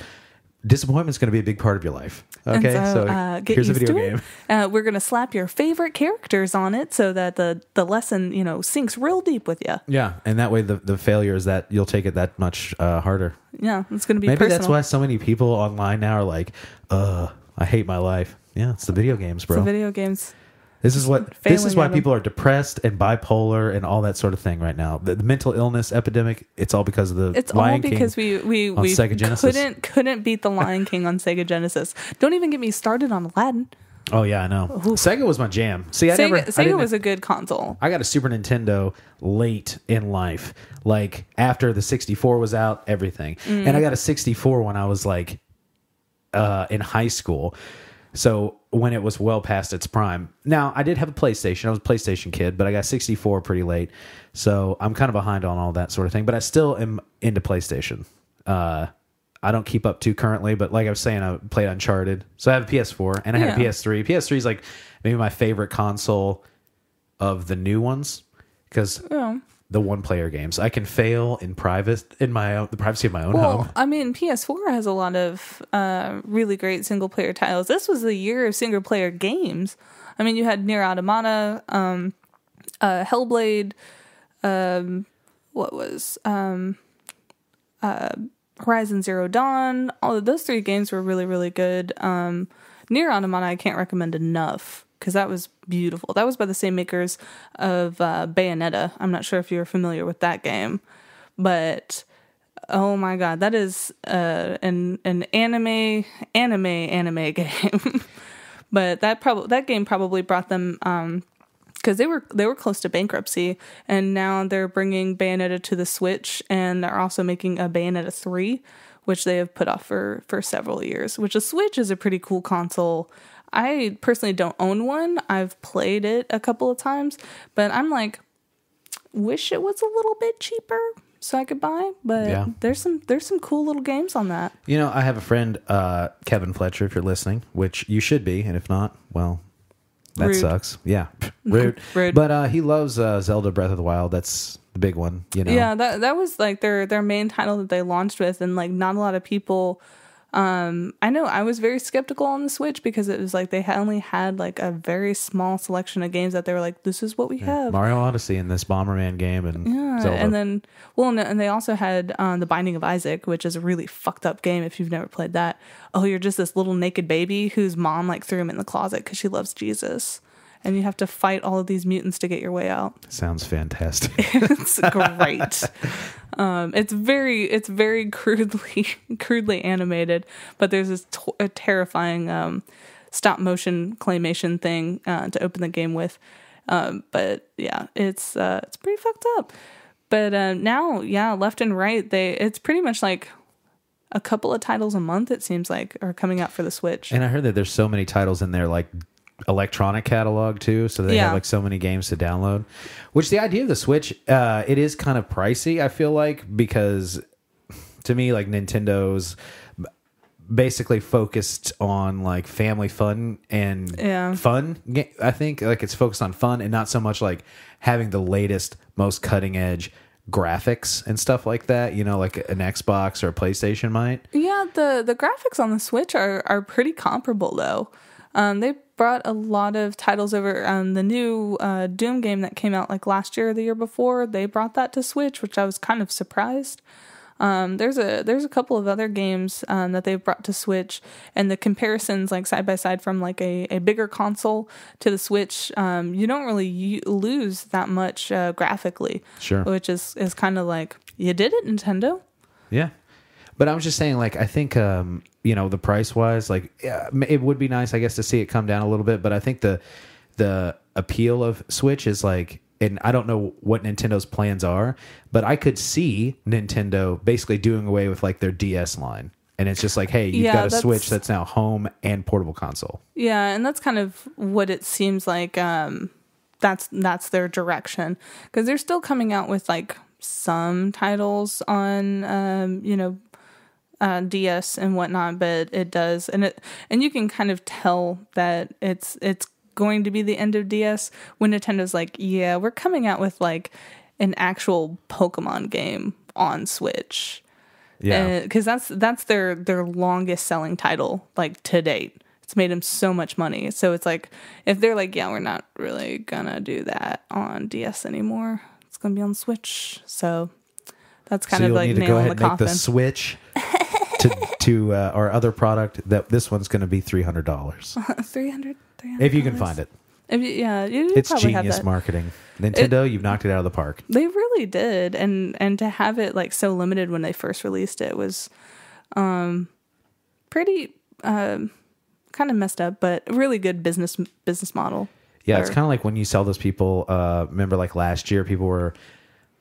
disappointment's going to be a big part of your life. Okay, and so, so uh, get here's used a video to it. game. Uh, we're going to slap your favorite characters on it so that the, the lesson, you know, sinks real deep with you. Yeah, and that way the, the failure is that you'll take it that much uh, harder. Yeah, it's going to be maybe personal. That's why so many people online now are like, uh, I hate my life. Yeah, it's the video games, bro. It's the video games. This is what this is why people are depressed and bipolar and all that sort of thing right now. The, the mental illness epidemic. It's all because of the it's Lion King. It's all because we we we Sega Genesis. couldn't couldn't beat the Lion King on Sega Genesis. Don't even get me started on Aladdin. Oh yeah, I know. Ooh. Sega was my jam. See, I Sega, never Sega I was a good console. I got a Super Nintendo late in life, like after the sixty-four was out, everything, mm. and I got a sixty-four when I was like uh, in high school. So when it was well past its prime. Now, I did have a PlayStation. I was a PlayStation kid, but I got sixty-four pretty late. So I'm kind of behind on all that sort of thing. But I still am into PlayStation. Uh, I don't keep up to currently, but like I was saying, I played Uncharted. So I have a P S four and I yeah. have a P S three. P S three is like maybe my favorite console of the new ones because yeah. the one-player games. I can fail in private in my own, the privacy of my own well, home. I mean, P S four has a lot of uh, really great single-player titles. This was the year of single-player games. I mean, you had Nier Automata, um, uh, Hellblade, um, what was... Um, uh, Horizon Zero Dawn, all of those three games were really, really good. Um, Nier Automata, I can't recommend enough because that was beautiful. That was by the same makers of uh, Bayonetta. I'm not sure if you're familiar with that game, but oh my god, that is uh, an an anime, anime, anime game. But that probably that game probably brought them. Um, Because they were they were close to bankruptcy, and now they're bringing Bayonetta to the Switch, and they're also making a Bayonetta three, which they have put off for, for several years, which a Switch is a pretty cool console. I personally don't own one. I've played it a couple of times, but I'm like, wish it was a little bit cheaper so I could buy, but yeah. there's some there's some cool little games on that. You know, I have a friend, uh, Kevin Fletcher, if you're listening, which you should be, and if not, well... That Rude. Sucks. Yeah. Rude. Rude. But uh, he loves uh, Zelda Breath of the Wild. That's the big one, you know. Yeah, that that was like their their main title that they launched with, and like not a lot of people um I know I was very skeptical on the Switch because it was like they had only had like a very small selection of games that they were like, this is what we yeah. have. Mario Odyssey and this Bomberman game and yeah, Zelda. And then well and, and they also had um, The Binding of Isaac, which is a really fucked up game if you've never played that. Oh, you're just this little naked baby whose mom like threw him in the closet because she loves Jesus. And you have to fight all of these mutants to get your way out. Sounds fantastic. It's great. Um, it's very, it's very crudely, crudely animated. But there's this t a terrifying um, stop motion claymation thing uh, to open the game with. Um, but yeah, it's uh, it's pretty fucked up. But uh, now, yeah, left and right, they it's pretty much like. A couple of titles a month, it seems like, are coming out for the Switch. And I heard that there's so many titles in there, like electronic catalog too, so they yeah. have like so many games to download. Which the idea of the Switch, uh, it is kind of pricey, I feel like, because to me, like Nintendo's basically focused on like family fun and yeah. fun. I think like it's focused on fun and not so much like having the latest, most cutting edge. Graphics and stuff like that, you know, like an Xbox or a PlayStation might. Yeah, the the graphics on the Switch are are pretty comparable though. Um, they brought a lot of titles over. Um, the new uh, Doom game that came out like last year or the year before, they brought that to Switch, which I was kind of surprised. Um, there's a there's a couple of other games um, that they've brought to Switch, and the comparisons like side by side from like a, a bigger console to the Switch, um, you don't really lose that much uh, graphically, sure. Which is is kind of like you did it, Nintendo. Yeah, but I was just saying, like I think um, you know the price wise, like yeah, it would be nice, I guess, to see it come down a little bit. But I think the the appeal of Switch is like. And I don't know what Nintendo's plans are, but I could see Nintendo basically doing away with like their D S line. And it's just like, hey, you've yeah, got a that's, Switch that's now home and portable console. Yeah, and that's kind of what it seems like um, that's that's their direction. Because they're still coming out with like some titles on, um, you know, Uh, D S and whatnot, but it does. And, it, and you can kind of tell that it's it's. going to be the end of D S when Nintendo's like, yeah, we're coming out with like an actual Pokemon game on Switch. Yeah, because that's that's their their longest selling title like to date. It's made them so much money. So it's like if they're like, yeah, we're not really gonna do that on D S anymore. It's gonna be on Switch. So that's kind so of like need to go ahead and make the Switch. to, to uh, our other product that this one's going to be three hundred dollars. three hundred dollars if you can find it. If you, yeah, you it's genius have marketing. Nintendo, it, you've knocked it out of the park. They really did. And and to have it like so limited when they first released it was um pretty um kind of messed up, but really good business business model. Yeah, or, it's kind of like when you sell those people uh remember like last year people were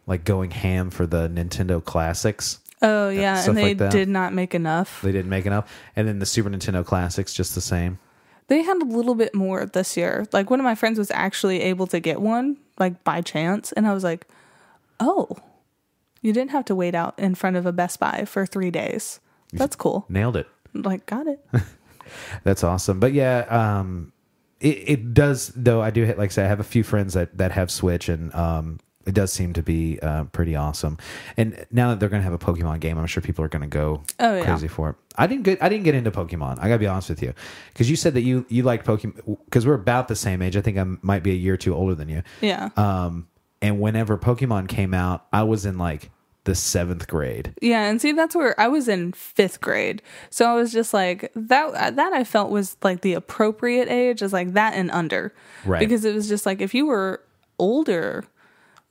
like going ham for the Nintendo classics. Oh, yeah, and they did not make enough. They didn't make enough. And then the Super Nintendo Classics, just the same. They had a little bit more this year. Like, one of my friends was actually able to get one, like, by chance. And I was like, oh, you didn't have to wait out in front of a Best Buy for three days. That's cool. Nailed it. Like, got it. That's awesome. But yeah, um, it, it does, though. I do, like I said, I have a few friends that, that have Switch, and um, it does seem to be uh, pretty awesome. And now that they're going to have a Pokemon game, I'm sure people are going to go oh, yeah. crazy for it. I didn't get, I didn't get into Pokemon. I got to be honest with you. Because you said that you, you liked Pokemon, because we're about the same age. I think I might be a year or two older than you. Yeah. Um, and whenever Pokemon came out, I was in like the seventh grade. Yeah, and see, that's where I was in fifth grade. So I was just like, that that I felt was like the appropriate age, is like that and under. Right. Because it was just like, if you were older,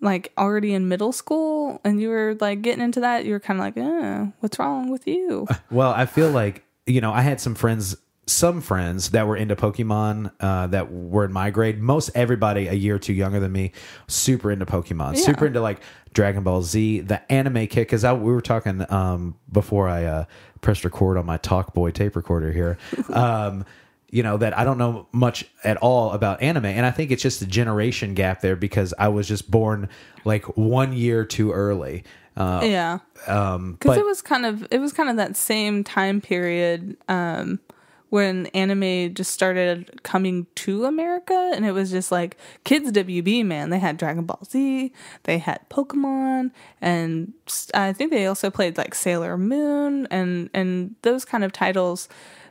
like already in middle school, and you were like getting into that, you were kind of like, eh, what's wrong with you? Well, I feel like, you know, I had some friends, some friends that were into Pokemon uh, that were in my grade. Most everybody a year or two younger than me, super into Pokemon, yeah. super into like Dragon Ball Z, the anime kick. Because I, we were talking um, before I uh, pressed record on my Talk Boy tape recorder here. Um, you know, that I don't know much at all about anime. And I think it's just the generation gap there, because I was just born like one year too early. Uh, yeah. Um, because it was kind of, it was kind of that same time period um, when anime just started coming to America. And it was just like kids W B, man. They had Dragon Ball Z, they had Pokemon, and I think they also played like Sailor Moon, and, and those kind of titles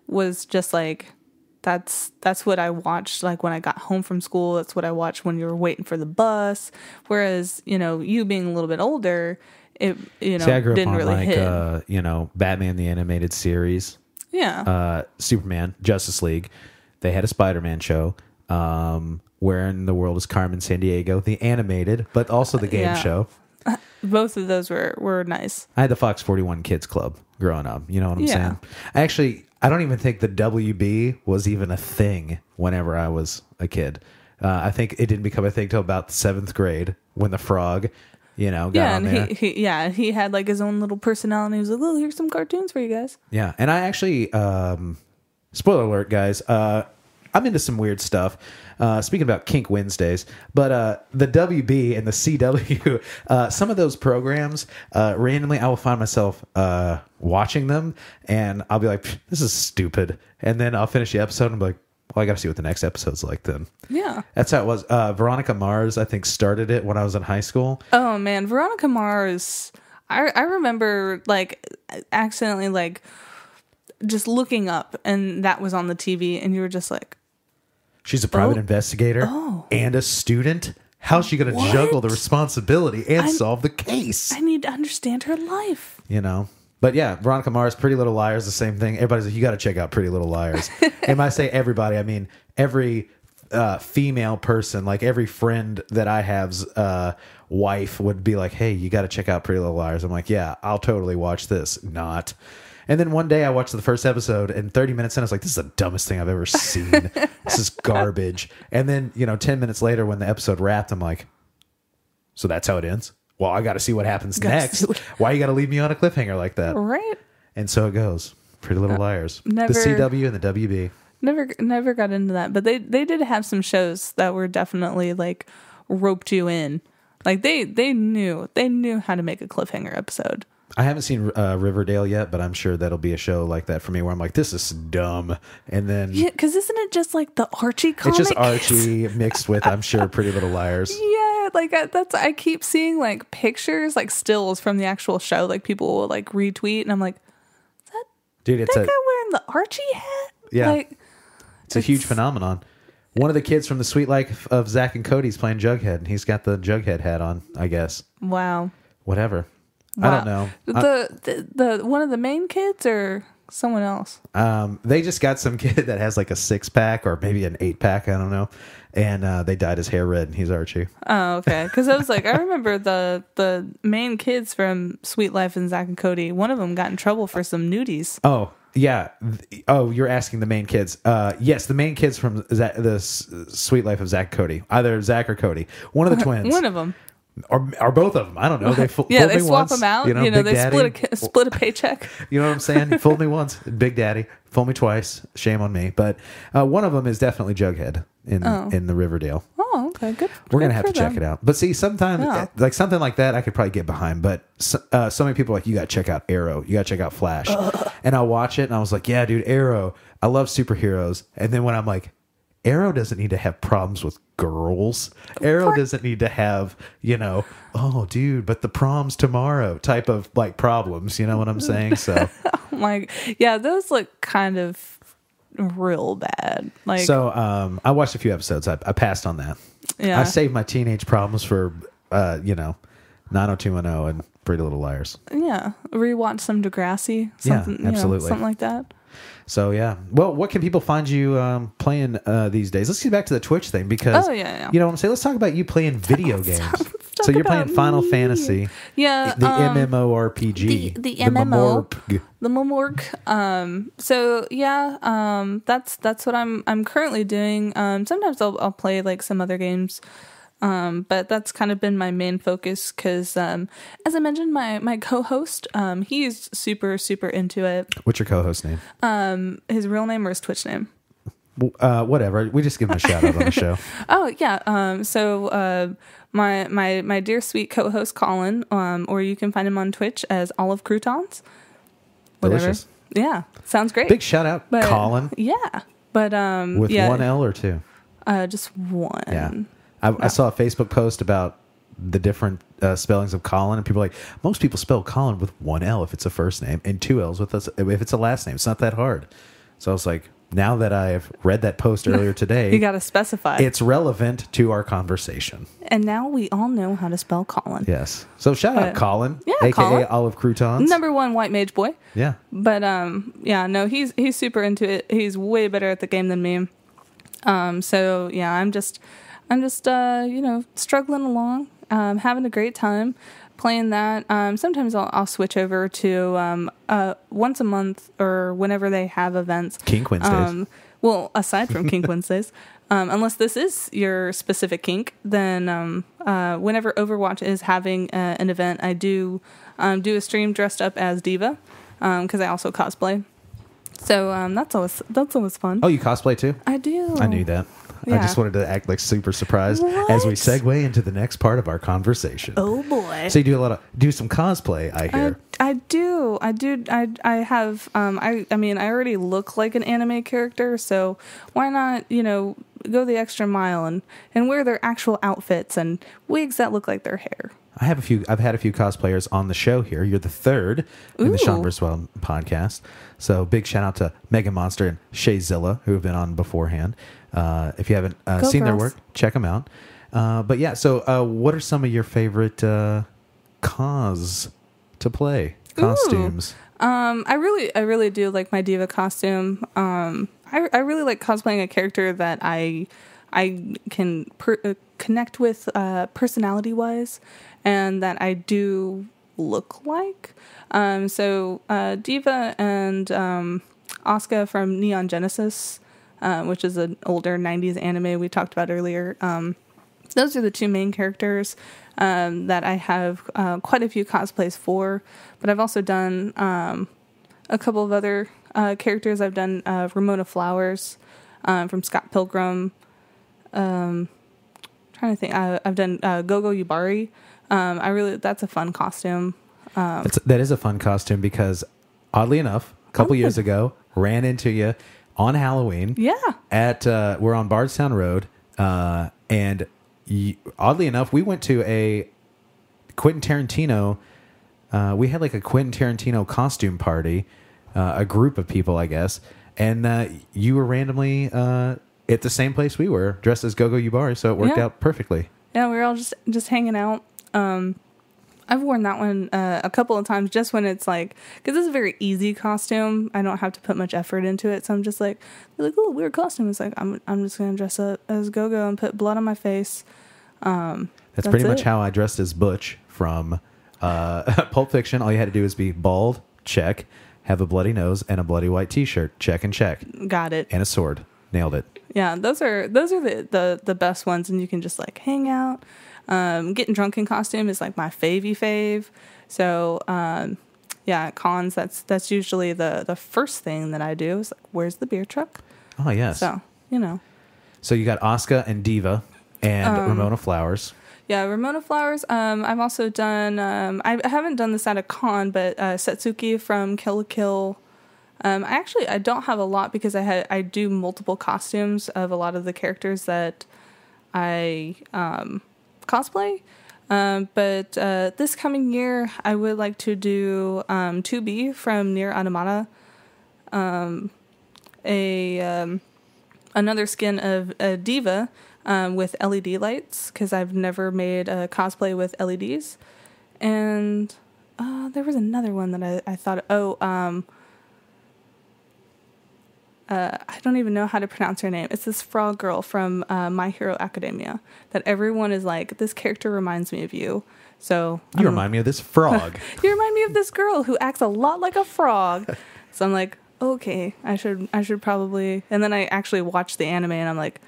was just like, That's that's what I watched like when I got home from school. That's what I watched when you were waiting for the bus. Whereas, you know, you being a little bit older, it, you know, See, I grew didn't up on, really like, hit. Uh, you know, Batman the Animated Series. Yeah. Uh, Superman, Justice League. They had a Spider-Man show. Um, Where in the World is Carmen Sandiego? The animated, but also the game yeah. show. Both of those were, were nice. I had the Fox forty-one Kids Club growing up. You know what I'm yeah. saying? I actually... I don't even think the W B was even a thing whenever I was a kid. Uh, I think it didn't become a thing till about seventh grade when the frog, you know, got yeah, on and there. He, he, yeah, he had like his own little personality. He was like, oh, here's some cartoons for you guys. Yeah, and I actually, um, spoiler alert, guys, uh, I'm into some weird stuff. Uh, speaking about Kink Wednesdays, but uh, the W B and the C W, uh, some of those programs, uh, randomly I will find myself uh, watching them, and I'll be like, this is stupid. And then I'll finish the episode and be like, well, I got to see what the next episode's like then. Yeah. That's how it was. Uh, Veronica Mars, I think, started it when I was in high school. Oh, man. Veronica Mars. I, I remember, like, accidentally, like, just looking up, and that was on the T V, and you were just like, she's a private oh. investigator oh. and a student. How's she going to juggle the responsibility and I'm, solve the case? I need to understand her life. You know? But yeah, Veronica Mars, Pretty Little Liars, the same thing. Everybody's like, you got to check out Pretty Little Liars. And when I say everybody, I mean every uh, female person, like every friend that I have's uh, wife would be like, hey, you got to check out Pretty Little Liars. I'm like, yeah, I'll totally watch this. Not. And then one day I watched the first episode, and thirty minutes in, I was like, this is the dumbest thing I've ever seen. This is garbage. And then, you know, ten minutes later when the episode wrapped, I'm like, so that's how it ends? Well, I got to see what happens next. Why you got to leave me on a cliffhanger like that? Right. And so it goes. Pretty Little Liars. Never, the C W and the W B. Never never got into that. But they, they did have some shows that were definitely, like, roped you in. Like, they, they knew. They knew how to make a cliffhanger episode. I haven't seen uh, Riverdale yet, but I'm sure that'll be a show like that for me where I'm like, this is dumb. And then... yeah, because isn't it just like the Archie comic? It's just Archie mixed with, I'm sure, Pretty Little Liars. Yeah, like I, that's... I keep seeing like pictures, like stills from the actual show. Like people will like retweet and I'm like, is that, Dude, it's that a, guy wearing the Archie hat? Yeah. Like, it's a it's, huge phenomenon. One of the kids from The Sweet Life of Zach and Cody's playing Jughead, and he's got the Jughead hat on, I guess. Wow. Whatever. Wow. I don't know. The, the the one of the main kids or someone else? Um, they just got some kid that has like a six pack or maybe an eight pack. I don't know. And uh, they dyed his hair red, and he's Archie. Oh, okay. Because I was like, I remember the the main kids from Sweet Life and Zach and Cody. One of them got in trouble for some nudies. Oh yeah. Oh, you're asking the main kids? Uh, yes, the main kids from Zach, the Sweet Life of Zach and Cody. Either Zach or Cody. One of the twins. One of them. Or, or both of them. I don't know. They fooled yeah, me they swap once. Them out. You know, you know they split a, split a paycheck. You know what I'm saying? Fooled me once. Big Daddy. Fooled me twice. Shame on me. But uh, one of them is definitely Jughead in, oh. in the Riverdale. Oh, Okay, good. We're going to have to check it out. But see, sometimes, yeah. like something like that, I could probably get behind. But so, uh, so many people are like, you got to check out Arrow. You got to check out Flash. Ugh. And I'll watch it, and I was like, yeah, dude, Arrow. I love superheroes. And then when I'm like, Arrow doesn't need to have problems with girls. Arrow doesn't need to have, you know, oh, dude, but the prom's tomorrow type of, like, problems. You know what I'm saying? So, oh my, yeah, those look kind of real bad. Like, so um, I watched a few episodes. I, I passed on that. Yeah. I saved my teenage problems for, uh, you know, nine oh two one oh and Pretty Little Liars. Yeah. Rewatch some Degrassi. Something, yeah, absolutely. You know, something like that. So, yeah. Well, what can people find you um, playing uh, these days? Let's get back to the Twitch thing because, oh, yeah, yeah. you know what I'm saying? Let's talk about you playing video talk, games. Talk, talk so you're playing me. Final Fantasy. Yeah. The um, MMORPG. The, the MMO. The MMORPG. The um, so, yeah, um, that's that's what I'm I'm currently doing. Um, sometimes I'll, I'll play, like, some other games. Um, but that's kind of been my main focus because, um, as I mentioned, my, my co-host, um, he's super, super into it. What's your co-host name? Um, his real name or his Twitch name? Uh, whatever. We just give him a shout out on the show. Oh yeah. Um, so, uh, my, my, my dear sweet co-host Colin, um, or you can find him on Twitch as Olive Croutons. Whatever. Delicious. Yeah. Sounds great. Big shout out, but, Colin. Yeah. But, um, with yeah, one L or two? Uh, just one. Yeah. I, no. I saw a Facebook post about the different uh, spellings of Colin, and people are like, most people spell Colin with one L if it's a first name and two L's with us if it's a last name. It's not that hard. So I was like, now that I've read that post earlier today, you got to specify. It's relevant to our conversation. And now we all know how to spell Colin. Yes. So shout but, out Colin, yeah, aka Colin. Olive Croutons, number one white mage boy. Yeah. But um, yeah, no, he's he's super into it. He's way better at the game than me. Um, so yeah, I'm just. I'm just, uh, you know, struggling along, um, having a great time playing that. Um, sometimes I'll, I'll switch over to um, uh, once a month or whenever they have events. Kink Wednesdays. Um, well, aside from Kink Wednesdays, um, unless this is your specific kink, then um, uh, whenever Overwatch is having uh, an event, I do um, do a stream dressed up as D.Va because um, I also cosplay. So um, that's always that's always fun. Oh, you cosplay too? I do. I knew that. Yeah. I just wanted to act like super surprised what? as we segue into the next part of our conversation. Oh boy! So you do a lot of do some cosplay, I hear. I, I do, I do, I I have. Um, I I mean, I already look like an anime character, so why not, you know, go the extra mile and and wear their actual outfits and wigs that look like their hair. I have a few. I've had a few cosplayers on the show here. You're the third Ooh. in the Sean Burswell podcast. So big shout out to Mega Monster and Shayzilla who have been on beforehand. Uh, if you haven't uh, seen their us. work, check them out. Uh, but yeah, so uh, what are some of your favorite uh, cons to play costumes? Ooh. Um, I really, I really do like my D.Va costume. Um, I, I really like cosplaying a character that I. I can per, uh, connect with uh, personality-wise, and that I do look like. Um, so uh, D.Va and um, Asuka from Neon Genesis, uh, which is an older nineties anime we talked about earlier. Um, those are the two main characters um, that I have uh, quite a few cosplays for. But I've also done um, a couple of other uh, characters. I've done uh, Ramona Flowers uh, from Scott Pilgrim. Um, trying to think. I, I've done uh, Gogo Yubari. Um, I really that's a fun costume. Um, that's, that is a fun costume because, oddly enough, a couple years ago, ran into you on Halloween. Yeah. At uh, we're on Bardstown Road, uh, and you, oddly enough, we went to a Quentin Tarantino. Uh, we had like a Quentin Tarantino costume party, uh, a group of people, I guess, and uh, you were randomly. Uh, At the same place we were, dressed as Gogo Yubari, so it worked yeah. out perfectly. Yeah, we were all just just hanging out. Um, I've worn that one uh, a couple of times just when it's like, because it's a very easy costume. I don't have to put much effort into it, so I'm just like, like oh, weird costume. It's like I'm I'm just gonna dress up as Gogo and put blood on my face. Um, that's, that's pretty it. much how I dressed as Butch from uh, Pulp Fiction. All you had to do was be bald, check, have a bloody nose and a bloody white T-shirt, check and check. Got it. And a sword. Nailed it. Yeah, those are those are the, the, the best ones, and you can just like hang out. Um, getting drunk in costume is like my favey fave. So um, yeah, at cons that's that's usually the the first thing that I do is like, where's the beer truck? Oh yes. So you know. So you got Asuka and D.Va and um, Ramona Flowers. Yeah, Ramona Flowers. Um, I've also done, um, I haven't done this at a con, but uh, Setsuki from Kill la Kill. Um, I actually, I don't have a lot because I had, I do multiple costumes of a lot of the characters that I um, cosplay. Um, but uh, this coming year, I would like to do um, two B from Nier Automata, um, a um, another skin of a diva um, with L E D lights, because I've never made a cosplay with L E Ds. And uh, there was another one that I, I thought, oh, um, uh, I don't even know how to pronounce her name. It's this frog girl from uh, My Hero Academia that everyone is like, this character reminds me of you. So You um, remind me of this frog. You remind me of this girl who acts a lot like a frog. So I'm like, okay, I should I should probably. And then I actually watched the anime and I'm like,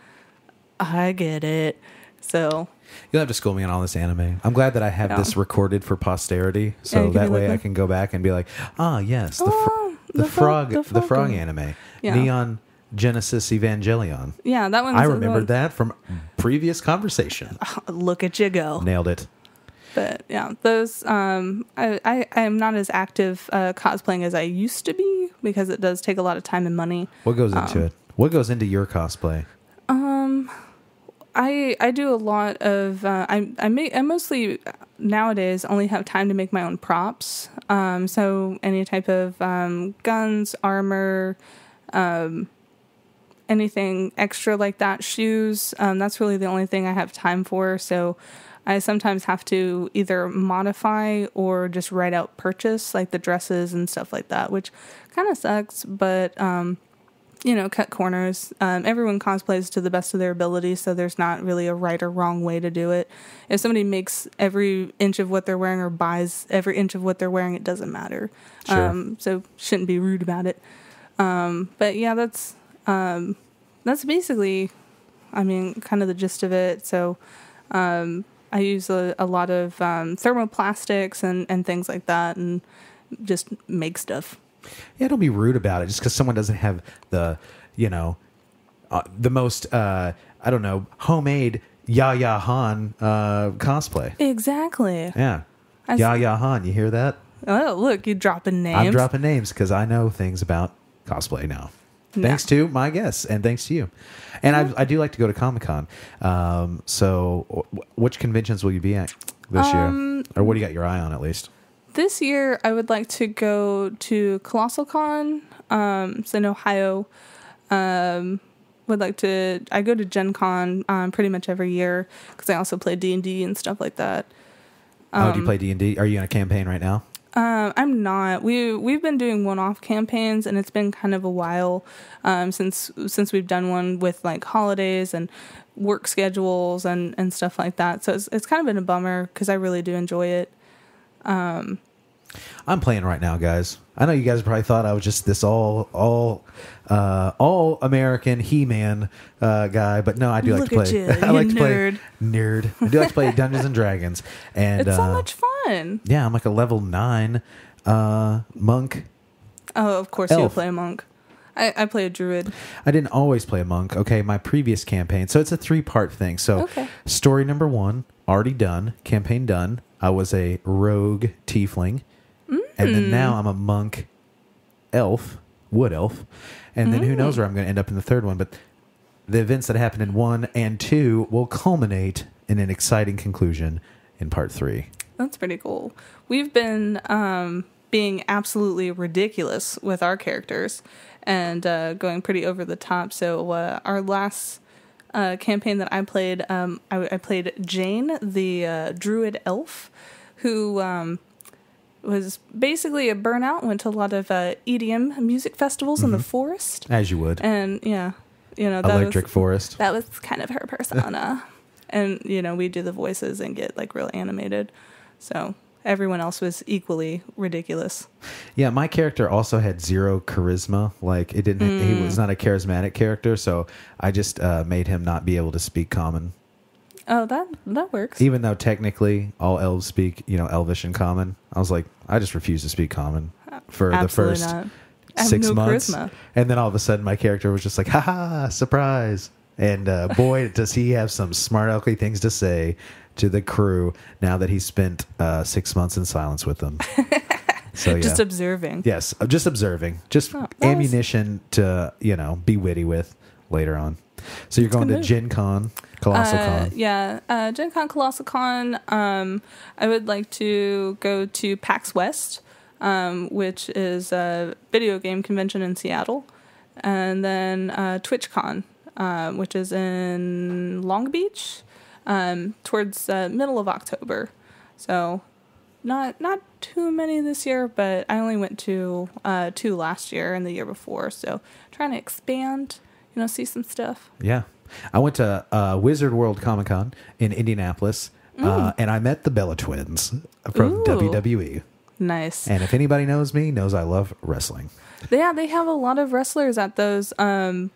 I get it. So you'll have to school me on all this anime. I'm glad that I have yeah. this recorded for posterity, so yeah, that way like, I can go back and be like, ah, oh, yes, the oh, fr the, the frog, frog, the frog, the frog anime, yeah. Neon Genesis Evangelion. Yeah, that one. I remembered that from previous conversation. Look at you go! Nailed it. But yeah, those. Um, I, I I am not as active uh, cosplaying as I used to be because it does take a lot of time and money. What goes into um, it? What goes into your cosplay? Um, I I do a lot of. Uh, I I make. I mostly nowadays only have time to make my own props. Um, so any type of um, guns, armor, um, anything extra like that, shoes. Um, that's really the only thing I have time for. So. I sometimes have to either modify or just write out purchase, like the dresses and stuff like that, which kind of sucks, but, um, you know, cut corners. Um, everyone cosplays to the best of their ability, so there's not really a right or wrong way to do it. If somebody makes every inch of what they're wearing or buys every inch of what they're wearing, it doesn't matter. Sure. Um, so shouldn't be rude about it. Um, but, yeah, that's um, that's basically, I mean, kind of the gist of it. So, um I use a, a lot of um, thermoplastics and, and things like that and just make stuff. Yeah, don't be rude about it just because someone doesn't have the, you know, uh, the most, uh, I don't know, homemade Yahya Han uh, cosplay. Exactly. Yeah. I Yahya Han, you hear that? Oh, look, you're dropping names. I'm dropping names because I know things about cosplay now. Thanks yeah. to my guests, and thanks to you. And yeah. I, I do like to go to Comic-Con. Um, so w which conventions will you be at this um, year? Or what do you got your eye on, at least? This year, I would like to go to Colossal Con. Um, it's in Ohio. Um, would like to... I go to Gen Con um, pretty much every year because I also play D and D and stuff like that. Um, oh, do you play D and D? Are you in a campaign right now? Um, I'm not. We we've been doing one-off campaigns, and it's been kind of a while um, since since we've done one with like holidays and work schedules and and stuff like that. So it's it's kind of been a bummer because I really do enjoy it. Um, I'm playing right now, guys. I know you guys probably thought I was just this all all uh, all American He-Man uh, guy, but no, I do like to play. You, I you like nerd. to play nerd. I do like to play Dungeons and Dragons, and it's so uh, much fun. Yeah, I'm like a level nine uh, monk. Oh, of course elf. You play a monk. I, I play a druid. I didn't always play a monk. Okay, my previous campaign. So it's a three-part thing. So okay. Story number one, already done. Campaign done. I was a rogue tiefling. Mm. And then now I'm a monk elf, wood elf. And then mm. who knows where I'm going to end up in the third one. But the events that happened in one and two will culminate in an exciting conclusion in part three. That's pretty cool. We've been um, being absolutely ridiculous with our characters and uh, going pretty over the top. So uh, our last uh, campaign that I played, um, I, I played Jane, the uh, druid elf, who um, was basically a burnout, went to a lot of uh, E D M music festivals mm-hmm. in the forest. As you would. And, yeah. you know, that Electric was, Forest. That was kind of her persona. And, you know, we do the voices and get, like, real animated. So everyone else was equally ridiculous. Yeah, my character also had zero charisma. Like it didn't. Mm. He was not a charismatic character, so I just uh, made him not be able to speak common. Oh, that that works. Even though technically all elves speak, you know, Elvish and Common. I was like, I just refuse to speak Common for Absolutely the first not. I have six no months, charisma. And then all of a sudden, my character was just like, "Ha ha, surprise!" And uh, boy, does he have some smart alecky things to say to the crew now that he spent uh, six months in silence with them. So, yeah. Just observing. Yes, just observing. Just oh, ammunition was... to, you know, be witty with later on. So you're That's going to move. Gen Con, Colossal uh, Con. Yeah, uh, Gen Con, Colossal Con. Um, I would like to go to PAX West, um, which is a video game convention in Seattle. And then uh, Twitch Con, uh, which is in Long Beach, um, towards the uh, middle of October. So... Not not too many this year, but I only went to uh, two last year and the year before. So trying to expand, you know, see some stuff. Yeah. I went to uh, Wizard World Comic Con in Indianapolis, mm. uh, and I met the Bella Twins from Ooh. W W E. Nice. And if anybody knows me, knows I love wrestling. Yeah, they have a lot of wrestlers at those. Um,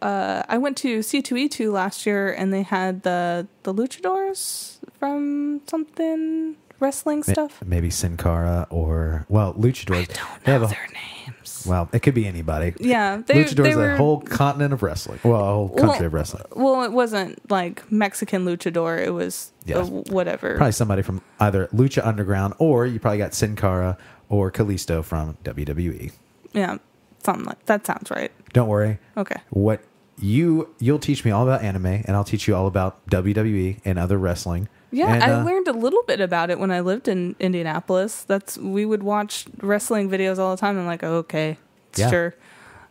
uh, I went to C two E two last year, and they had the, the luchadors from something... Wrestling stuff? Maybe Sin Cara or, well, luchadors. I don't know they a, their names. Well, it could be anybody. Yeah. They, luchadors they were, is a whole continent of wrestling. Well, a whole country well, of wrestling. Well, it wasn't like Mexican luchador. It was yeah. a, whatever. Probably somebody from either Lucha Underground or you probably got Sin Cara or Kalisto from W W E. Yeah. Something like, that sounds right. Don't worry. Okay. What you, you'll teach me all about anime and I'll teach you all about W W E and other wrestling. Yeah, and, uh, I learned a little bit about it when I lived in Indianapolis. That's we would watch wrestling videos all the time. I'm like, oh, okay, yeah. sure.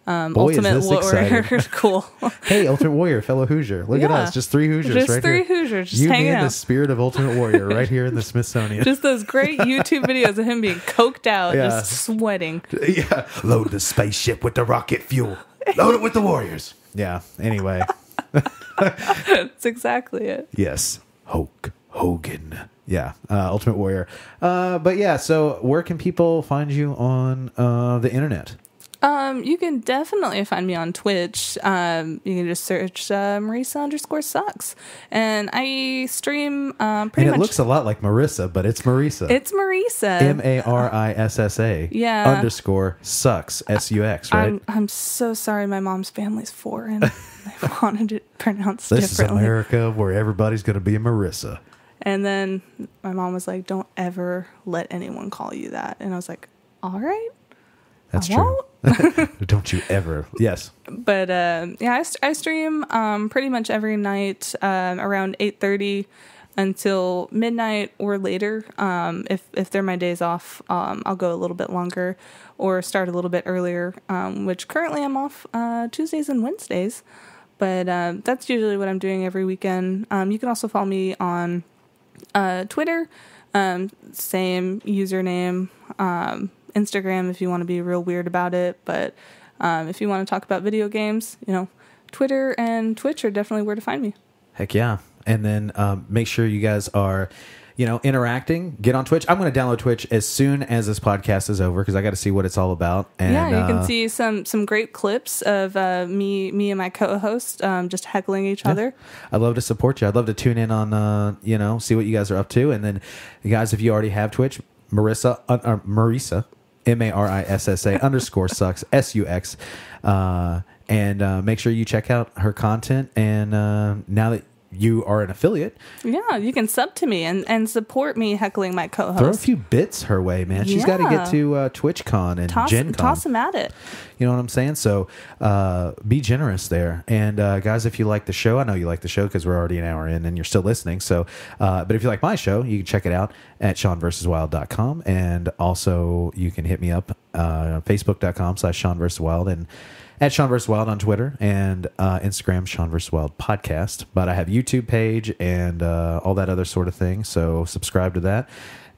Um, Boy, Ultimate is this Warrior, exciting. Cool. Hey, Ultimate Warrior, fellow Hoosier, look yeah. at us, just three Hoosiers, just right three here. Hoosiers, just you hanging out. You need the spirit of Ultimate Warrior right here in the Smithsonian. Just those great YouTube videos of him being coked out, yeah. just sweating. Yeah, load the spaceship with the rocket fuel. Load it with the Warriors. Yeah. Anyway, that's exactly it. Yes, Hulk. Hogan. Yeah. Uh, Ultimate Warrior. Uh, but yeah, so where can people find you on uh, the internet? Um, you can definitely find me on Twitch. Um, you can just search uh, Marissa underscore Sux. And I stream um, pretty much. And it much looks a lot like Marissa, but it's Marissa. It's Marissa. M A R I S S A yeah. underscore Sux. S U X, right? I'm, I'm so sorry my mom's family's foreign. They wanted it pronounced this differently. This is America where everybody's going to be a Marissa. And then my mom was like, don't ever let anyone call you that. And I was like, all right. That's true. Don't you ever. Yes. But uh, yeah, I, I stream um, pretty much every night um, around eight thirty until midnight or later. Um, if, if they're my days off, um, I'll go a little bit longer or start a little bit earlier, um, which currently I'm off uh, Tuesdays and Wednesdays. But uh, that's usually what I'm doing every weekend. Um, you can also follow me on... Uh, Twitter, um, same username, um, Instagram if you want to be real weird about it. But um, if you want to talk about video games, you know, Twitter and Twitch are definitely where to find me. Heck yeah. And then um, make sure you guys are, you know, interacting. Get on Twitch. I'm going to download Twitch as soon as this podcast is over because I got to see what it's all about. And, yeah, you can uh, see some some great clips of uh, me me and my co-host um, just heckling each yeah. other. I'd love to support you. I'd love to tune in on, uh, you know, see what you guys are up to. And then, you guys, if you already have Twitch, Marissa, uh, uh, Marissa, M A R I S S A underscore Sux, S U X. Uh, and uh, make sure you check out her content. And uh, now that you are an affiliate. Yeah, you can sub to me and, and support me heckling my co-host. Throw a few bits her way, man. She's yeah. got to get to uh, TwitchCon and toss, Gen Con. Toss them at it. You know what I'm saying? So uh, be generous there. And uh, guys, if you like the show, I know you like the show because we're already an hour in and you're still listening. So, uh, but if you like my show, you can check it out at Sean Versus Wild dot com. And also you can hit me up uh, Facebook.com slash SeanVersusWild and at Sean versus. Wild on Twitter and uh, Instagram, Sean versus. Wild Podcast. But I have YouTube page and uh, all that other sort of thing. So subscribe to that.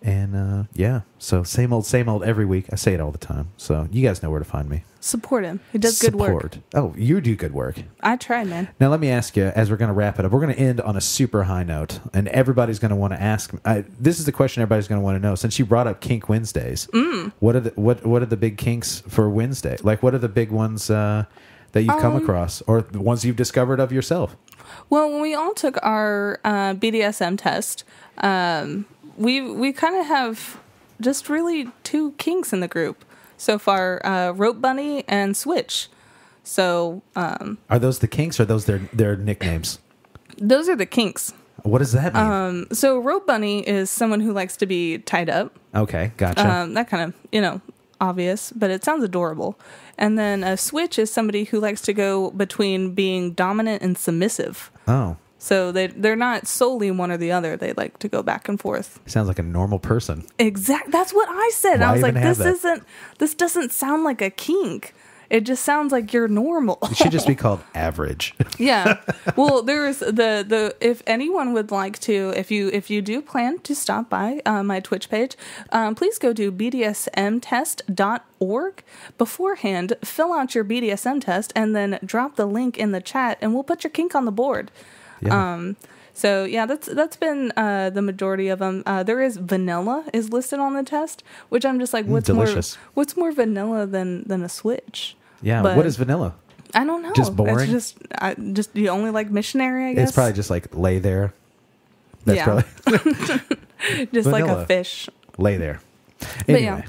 And uh, yeah, so same old, same old every week. I say it all the time. So you guys know where to find me. Support him. He does Support. good work. Oh, you do good work. I try, man. Now, let me ask you, as we're going to wrap it up, we're going to end on a super high note. And everybody's going to want to ask. I, this is the question everybody's going to want to know. Since you brought up Kink Wednesdays, mm. what, are the, what, what are the big kinks for Wednesday? Like, what are the big ones uh, that you've um, come across or the ones you've discovered of yourself? Well, when we all took our uh, B D S M test, um, we we kind of have just really two kinks in the group so far, uh, rope bunny and switch. So, um, are those the Kinks? Or are those their their nicknames? Those are the Kinks. What does that mean? Um, so, rope bunny is someone who likes to be tied up. Okay, gotcha. Um, that kind of, you know, obvious, but it sounds adorable. And then a switch is somebody who likes to go between being dominant and submissive. Oh. So they, they're not solely one or the other. They like to go back and forth. Sounds like a normal person. Exactly. That's what I said. Why I was like, this that? isn't, this doesn't sound like a kink. It just sounds like you're normal. It should just be called average. Yeah. Well, there's the, the, if anyone would like to, if you, if you do plan to stop by uh, my Twitch page, um, please go to B D S M test dot org beforehand, fill out your B D S M test, and then drop the link in the chat and we'll put your kink on the board. Yeah. Um, so yeah, that's, that's been, uh, the majority of them. Uh, there is vanilla is listed on the test, which I'm just like, what's mm, more, what's more vanilla than, than a switch? Yeah. But what is vanilla? I don't know. Just boring. It's just, I just, you only like missionary, I guess. It's probably just like lay there. That's yeah. probably just vanilla. Like a fish. Lay there. Anyway, but yeah.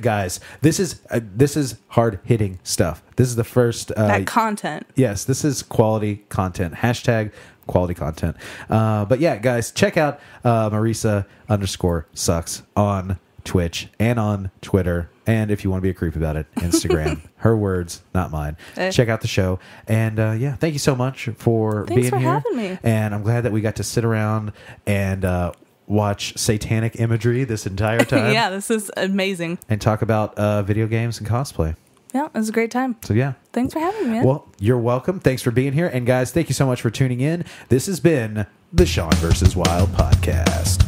Guys, this is, uh, this is hard hitting stuff. This is the first, uh, that content. Yes. This is quality content. Hashtag quality content. Uh, but yeah, guys, check out uh, Marissa underscore Sux on Twitch and on Twitter. And if you want to be a creep about it, Instagram. Her words, not mine. Eh. Check out the show. And uh, yeah, thank you so much for Thanks being for here. Thanks for having me. And I'm glad that we got to sit around and uh, watch satanic imagery this entire time. Yeah, this is amazing. And talk about uh, video games and cosplay. Yeah, it was a great time. So, yeah. Thanks for having me, man. Well, you're welcome. Thanks for being here. And, guys, thank you so much for tuning in. This has been the Sean versus Wild Podcast.